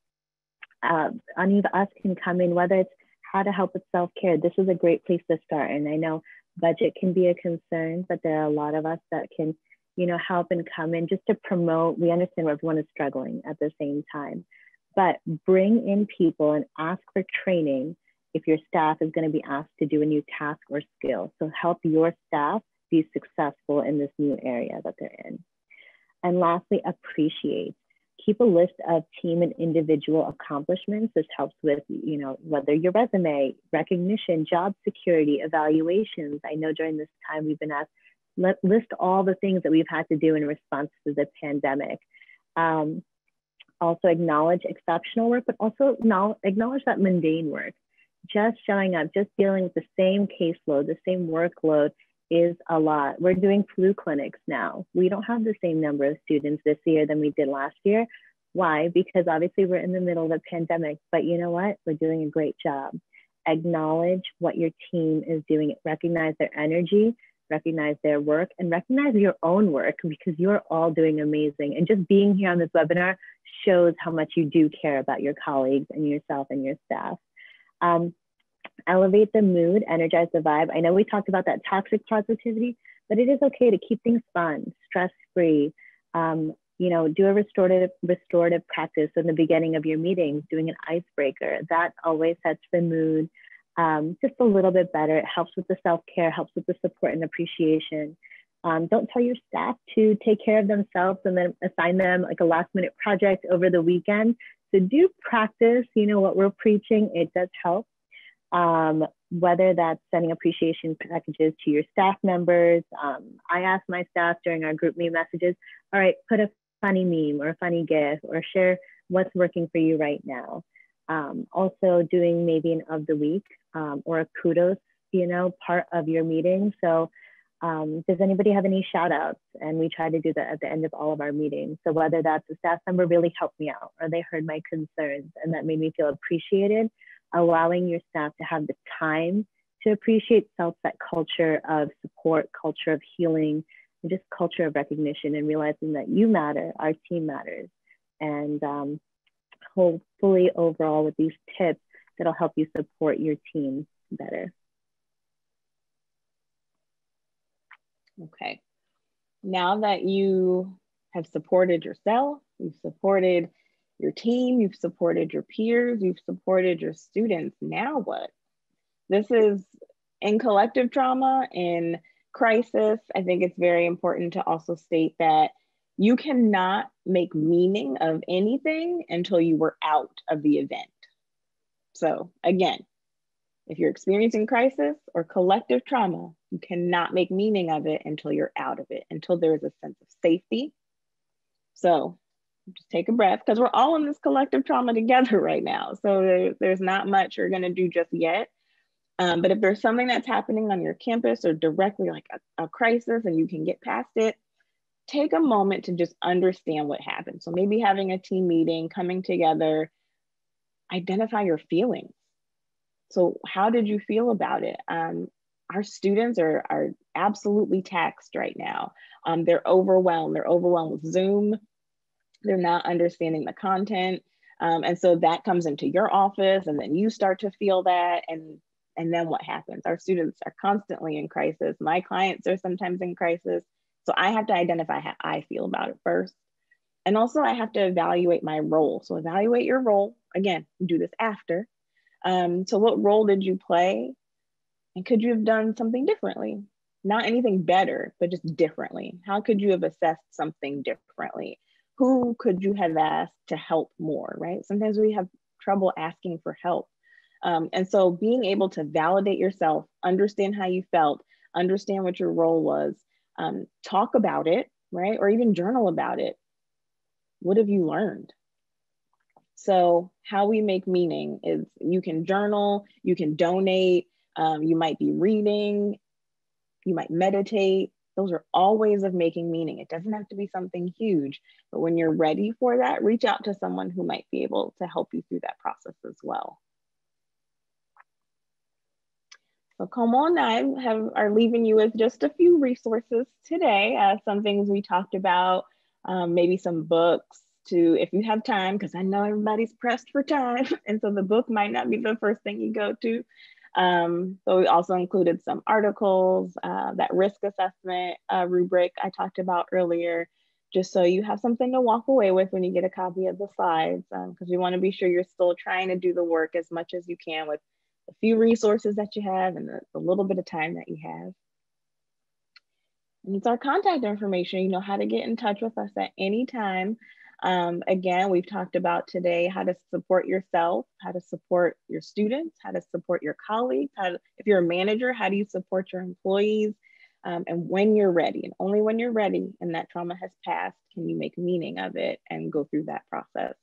Uh, any of us can come in, whether it's how to help with self-care. This is a great place to start. And I know budget can be a concern, but there are a lot of us that can, you know, help and come in just to promote. We understand where everyone is struggling at the same time, but bring in people and ask for training if your staff is going to be asked to do a new task or skill. So help your staff be successful in this new area that they're in. And lastly, appreciate. Keep a list of team and individual accomplishments. This helps with, you know, whether your resume, recognition, job security, evaluations. I know during this time we've been asked, let, list all the things that we've had to do in response to the pandemic. Um, also acknowledge exceptional work, but also acknowledge that mundane work. Just showing up, just dealing with the same caseload, the same workload is a lot. We're doing flu clinics now. We don't have the same number of students this year than we did last year. Why? Because obviously we're in the middle of a pandemic, but you know what? We're doing a great job. Acknowledge what your team is doing. Recognize their energy, recognize their work, and recognize your own work, because you're all doing amazing. And just being here on this webinar shows how much you do care about your colleagues and yourself and your staff. Um, Elevate the mood, energize the vibe. I know we talked about that toxic positivity, but it is okay to keep things fun, stress-free. Um, you know, do a restorative, restorative practice in the beginning of your meetings, doing an icebreaker. That always sets the mood um, just a little bit better. It helps with the self-care, helps with the support and appreciation. Um, don't tell your staff to take care of themselves and then assign them like a last-minute project over the weekend. So do practice, you know, what we're preaching. It does help, um, whether that's sending appreciation packages to your staff members. Um, I ask my staff during our group me messages, all right, put a funny meme or a funny GIF or share what's working for you right now. Um, also doing maybe an of the week um, or a kudos, you know, part of your meeting. So um, does anybody have any shout outs? And we try to do that at the end of all of our meetings. So whether that's a staff member really helped me out, or they heard my concerns and that made me feel appreciated, allowing your staff to have the time to appreciate self, that culture of support, culture of healing, and just culture of recognition, and realizing that you matter, our team matters. And um, hopefully overall with these tips, that'll help you support your team better. Okay, now that you have supported yourself, you've supported your team, you've supported your peers, you've supported your students, now what? This is in collective trauma, in crisis. I think it's very important to also state that you cannot make meaning of anything until you were out of the event. So again, if you're experiencing crisis or collective trauma, you cannot make meaning of it until you're out of it, until there is a sense of safety. So just take a breath, because we're all in this collective trauma together right now. So there, there's not much you're gonna do just yet. Um, but if there's something that's happening on your campus or directly like a, a crisis and you can get past it, take a moment to just understand what happened. So maybe having a team meeting, coming together, identify your feelings. So how did you feel about it? Um, our students are, are absolutely taxed right now. Um, they're overwhelmed, they're overwhelmed with Zoom. They're not understanding the content. Um, and so that comes into your office, and then you start to feel that. And, and then what happens? Our students are constantly in crisis. My clients are sometimes in crisis. So I have to identify how I feel about it first. And also I have to evaluate my role. So evaluate your role. Again, do this after. Um, so what role did you play? And could you have done something differently? Not anything better, but just differently. How could you have assessed something differently? Who could you have asked to help more, right? Sometimes we have trouble asking for help. Um, and so being able to validate yourself, understand how you felt, understand what your role was, um, talk about it, right? Or even journal about it. What have you learned? So how we make meaning is you can journal, you can donate, um, you might be reading, you might meditate. Those are all ways of making meaning. It doesn't have to be something huge, but when you're ready for that, reach out to someone who might be able to help you through that process as well. So Komal and I have, are leaving you with just a few resources today, uh, some things we talked about, um, maybe some books, to, if you have time, because I know everybody's pressed for time. And so the book might not be the first thing you go to. Um, so we also included some articles, uh, that risk assessment uh, rubric I talked about earlier, just so you have something to walk away with when you get a copy of the slides, because um, we want to be sure you're still trying to do the work as much as you can with the few resources that you have and the, the little bit of time that you have. And it's our contact information. You know how to get in touch with us at any time. Um, again, we've talked about today how to support yourself, how to support your students, how to support your colleagues, how to, if you're a manager, how do you support your employees, um, and when you're ready, and only when you're ready and that trauma has passed can you make meaning of it and go through that process.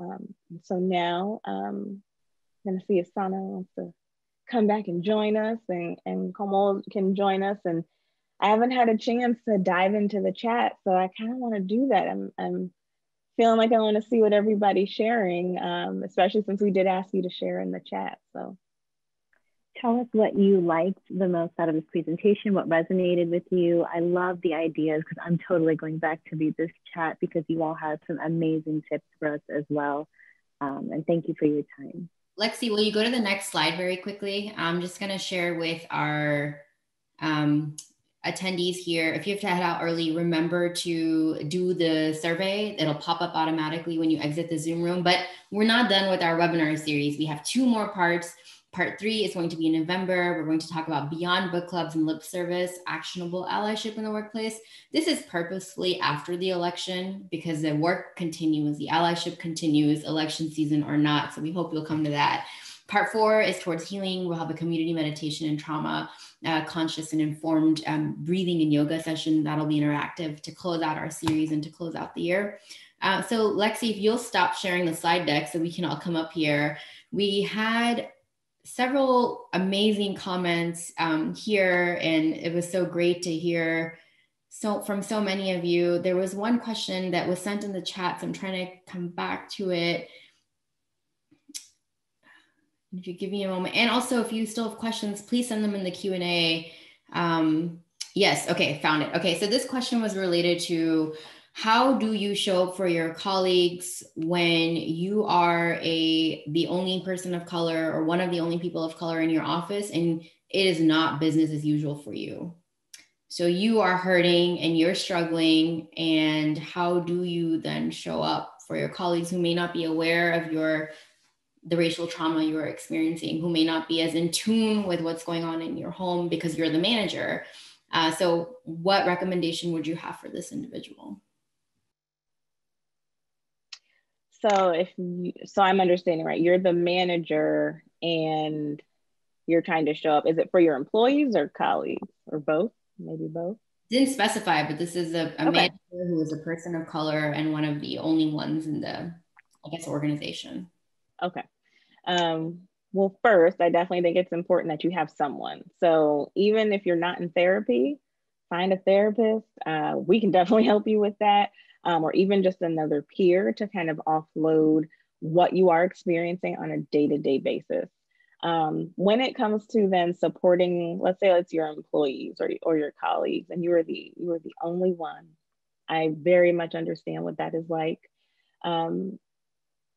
Um, so now um, I'm going to see if Sana wants to come back and join us, and, and Komal can join us, and I haven't had a chance to dive into the chat, so I kind of want to do that. I'm, I'm feeling like I want to see what everybody's sharing, um, especially since we did ask you to share in the chat. So tell us what you liked the most out of this presentation, what resonated with you. I love the ideas, because I'm totally going back to read this chat, because you all have some amazing tips for us as well. Um, and thank you for your time. Lexi, will you go to the next slide very quickly? I'm just going to share with our um, attendees here, if you have to head out early, remember to do the survey. It'll pop up automatically when you exit the Zoom room. But we're not done with our webinar series. We have two more parts. Part three is going to be in November. We're going to talk about Beyond Book Clubs and Lip Service, Actionable Allyship in the Workplace. This is purposefully after the election because the work continues, the allyship continues, election season or not. So we hope you'll come to that. Part four is towards healing. We'll have a community meditation and trauma, uh, conscious and informed um, breathing and yoga session that'll be interactive to close out our series and to close out the year. Uh, so Lexi, if you'll stop sharing the slide deck so we can all come up here. We had several amazing comments um, here, and it was so great to hear so from so many of you. There was one question that was sent in the chat, so I'm trying to come back to it. If you give me a moment, and also if you still have questions, please send them in the Q and A. Um, yes, okay, found it. Okay, so this question was related to how do you show up for your colleagues when you are a the only person of color or one of the only people of color in your office, and it is not business as usual for you. So you are hurting and you're struggling, and how do you then show up for your colleagues who may not be aware of your the racial trauma you're experiencing, who may not be as in tune with what's going on in your home because you're the manager. Uh, so what recommendation would you have for this individual? So if you, so I'm understanding, right? You're the manager and you're trying to show up. Is it for your employees or colleagues or both? Maybe both? Didn't specify, but this is a, a okay. manager who is a person of color and one of the only ones in the, I guess, organization. Okay. Um, well, first, I definitely think it's important that you have someone. So even if you're not in therapy, find a therapist. Uh, we can definitely help you with that. Um, or even just another peer to kind of offload what you are experiencing on a day-to-day basis. Um, when it comes to then supporting, let's say it's your employees or, or your colleagues, and you are the, you are the only one, I very much understand what that is like. Um,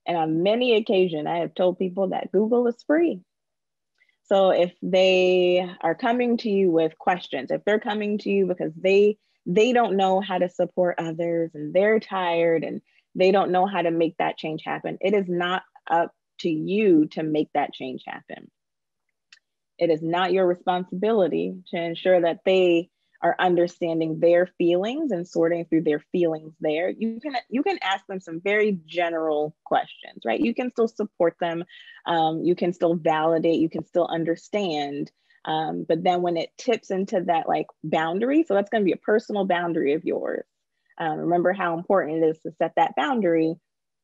And on many occasions, I have told people that Google is free. So if they are coming to you with questions, if they're coming to you because they, they don't know how to support others and they're tired and they don't know how to make that change happen, it is not up to you to make that change happen. It is not your responsibility to ensure that they are understanding their feelings and sorting through their feelings there. You can, you can ask them some very general questions, right? You can still support them. Um, you can still validate, you can still understand. Um, but then when it tips into that like boundary, so that's gonna be a personal boundary of yours. Um, remember how important it is to set that boundary.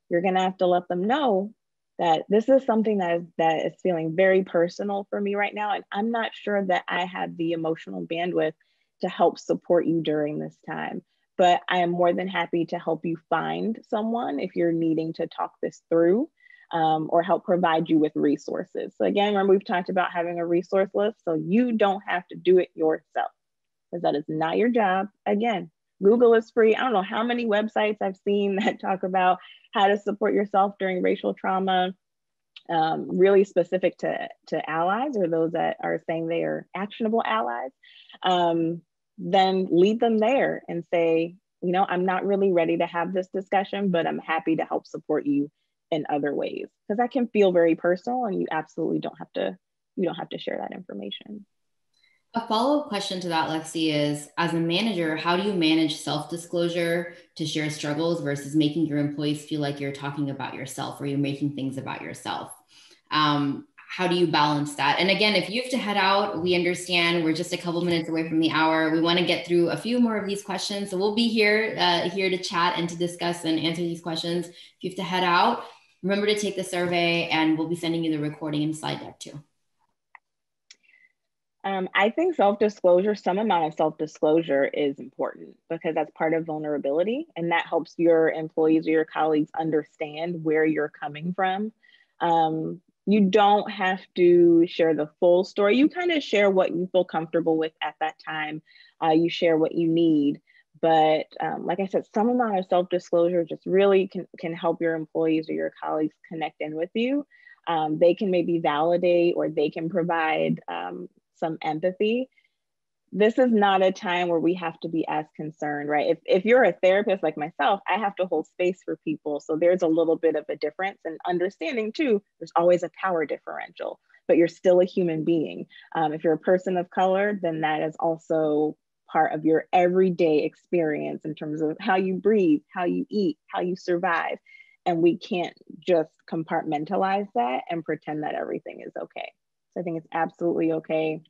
You're gonna have to let them know that this is something that is, that is feeling very personal for me right now. And I'm not sure that I have the emotional bandwidth to help support you during this time. But I am more than happy to help you find someone if you're needing to talk this through um, or help provide you with resources. So again, remember we've talked about having a resource list, so you don't have to do it yourself because that is not your job. Again, Google is free. I don't know how many websites I've seen that talk about how to support yourself during racial trauma, um, really specific to, to allies or those that are saying they are actionable allies. Um, then lead them there and say, you know, I'm not really ready to have this discussion, but I'm happy to help support you in other ways. Because that can feel very personal and you absolutely don't have to, you don't have to share that information. A follow-up question to that, Lexi, is as a manager, how do you manage self-disclosure to share struggles versus making your employees feel like you're talking about yourself or you're making things about yourself? Um, How do you balance that? And again, if you have to head out, we understand we're just a couple minutes away from the hour. We want to get through a few more of these questions. So we'll be here, uh, here to chat and to discuss and answer these questions. If you have to head out, remember to take the survey and we'll be sending you the recording and slide deck too. Um, I think self-disclosure, some amount of self-disclosure is important because that's part of vulnerability and that helps your employees or your colleagues understand where you're coming from. Um, You don't have to share the full story. You kind of share what you feel comfortable with at that time. Uh, you share what you need. But um, like I said, some amount of self-disclosure just really can, can help your employees or your colleagues connect in with you. Um, they can maybe validate or they can provide um, some empathy. this is not a time where we have to be as concerned, right? If, if you're a therapist like myself, I have to hold space for people. So there's a little bit of a difference, and understanding too, there's always a power differential, but you're still a human being. Um, if you're a person of color, then that is also part of your everyday experience in terms of how you breathe, how you eat, how you survive. And we can't just compartmentalize that and pretend that everything is okay. So I think it's absolutely okay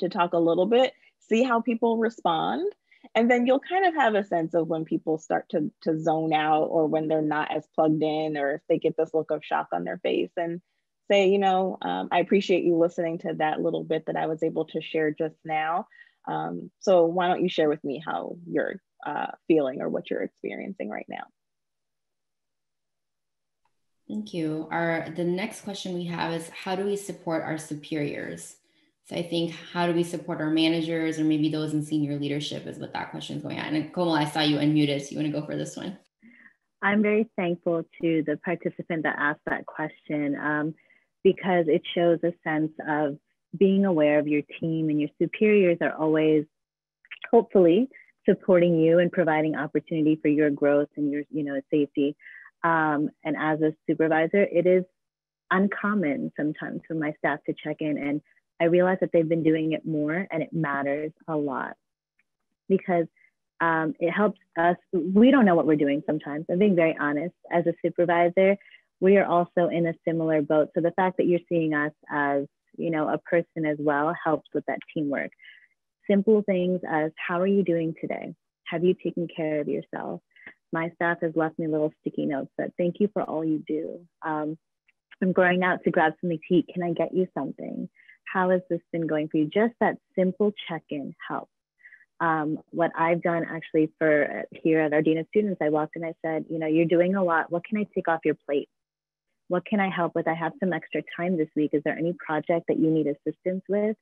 to talk a little bit, see how people respond, and then you'll kind of have a sense of when people start to, to zone out, or when they're not as plugged in, or if they get this look of shock on their face, and say, you know, um, I appreciate you listening to that little bit that I was able to share just now. Um, so why don't you share with me how you're uh, feeling or what you're experiencing right now? Thank you. Our, the next question we have is, how do we support our superiors? So I think, how do we support our managers, or maybe those in senior leadership, is what that question is going on. And Komal, I saw you unmuted, so you want to go for this one? I'm very thankful to the participant that asked that question, um, because it shows a sense of being aware of your team, and your superiors are always, hopefully, supporting you and providing opportunity for your growth and your, you know, safety. Um, and as a supervisor, it is uncommon sometimes for my staff to check in, and I realize that they've been doing it more, and it matters a lot, because um, it helps us. We don't know what we're doing sometimes. I'm being very honest. As a supervisor, we are also in a similar boat. So the fact that you're seeing us as, you know, a person as well helps with that teamwork. Simple things as, how are you doing today? Have you taken care of yourself? My staff has left me little sticky notes that, thank you for all you do. Um, I'm going out to grab something to eat. Can I get you something? How has this been going for you? Just that simple check-in helps. Um, what I've done actually for here at our Dean of Students, I walked in, I said, you know, you're doing a lot. What can I take off your plate? What can I help with? I have some extra time this week. Is there any project that you need assistance with?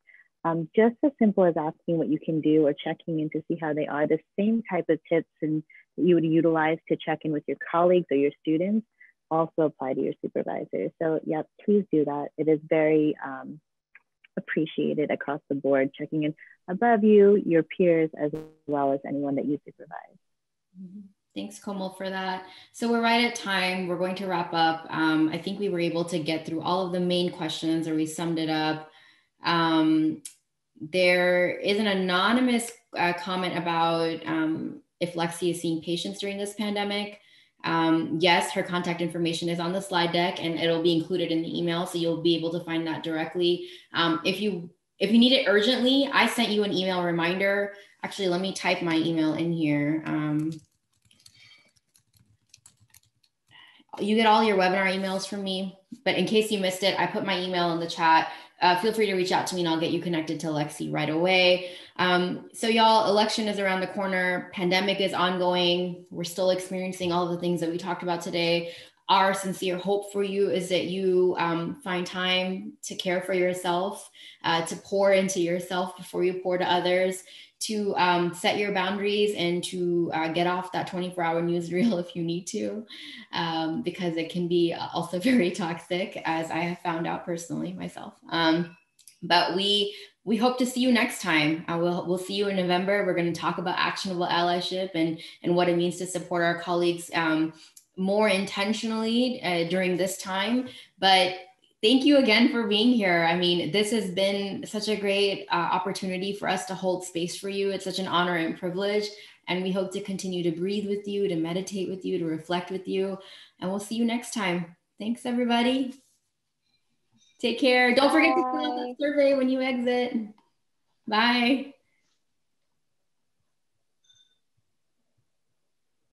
Um, just as simple as asking what you can do, or checking in to see how they are. The same type of tips and that you would utilize to check in with your colleagues or your students also apply to your supervisors. So yeah, please do that. It is very um, appreciated across the board, checking in above you, your peers, as well as anyone that you supervise. Mm-hmm. Thanks, Komal, for that. So we're right at time. We're going to wrap up. Um, I think we were able to get through all of the main questions, or we summed it up. Um, there is an anonymous uh, comment about um, if Lexi is seeing patients during this pandemic. Um, yes, her contact information is on the slide deck, and it'll be included in the email, so you'll be able to find that directly. Um, if you if you need it urgently, I sent you an email reminder. Actually, let me type my email in here. Um, you get all your webinar emails from me, but in case you missed it, I put my email in the chat. Uh, feel free to reach out to me, and I'll get you connected to Lexi right away. Um, so y'all, election is around the corner. Pandemic is ongoing. We're still experiencing all of the things that we talked about today. Our sincere hope for you is that you um, find time to care for yourself, uh, to pour into yourself before you pour to others, to um, set your boundaries, and to uh, get off that twenty-four hour newsreel if you need to, um, because it can be also very toxic, as I have found out personally myself. Um, but we we hope to see you next time. Uh, we'll, we'll see you in November. We're going to talk about actionable allyship and, and what it means to support our colleagues um, more intentionally uh, during this time. But thank you again for being here. I mean, this has been such a great uh, opportunity for us to hold space for you. It's such an honor and privilege. And we hope to continue to breathe with you, to meditate with you, to reflect with you. And we'll see you next time. Thanks, everybody. Take care. Don't forget Bye. to fill out that survey when you exit. Bye.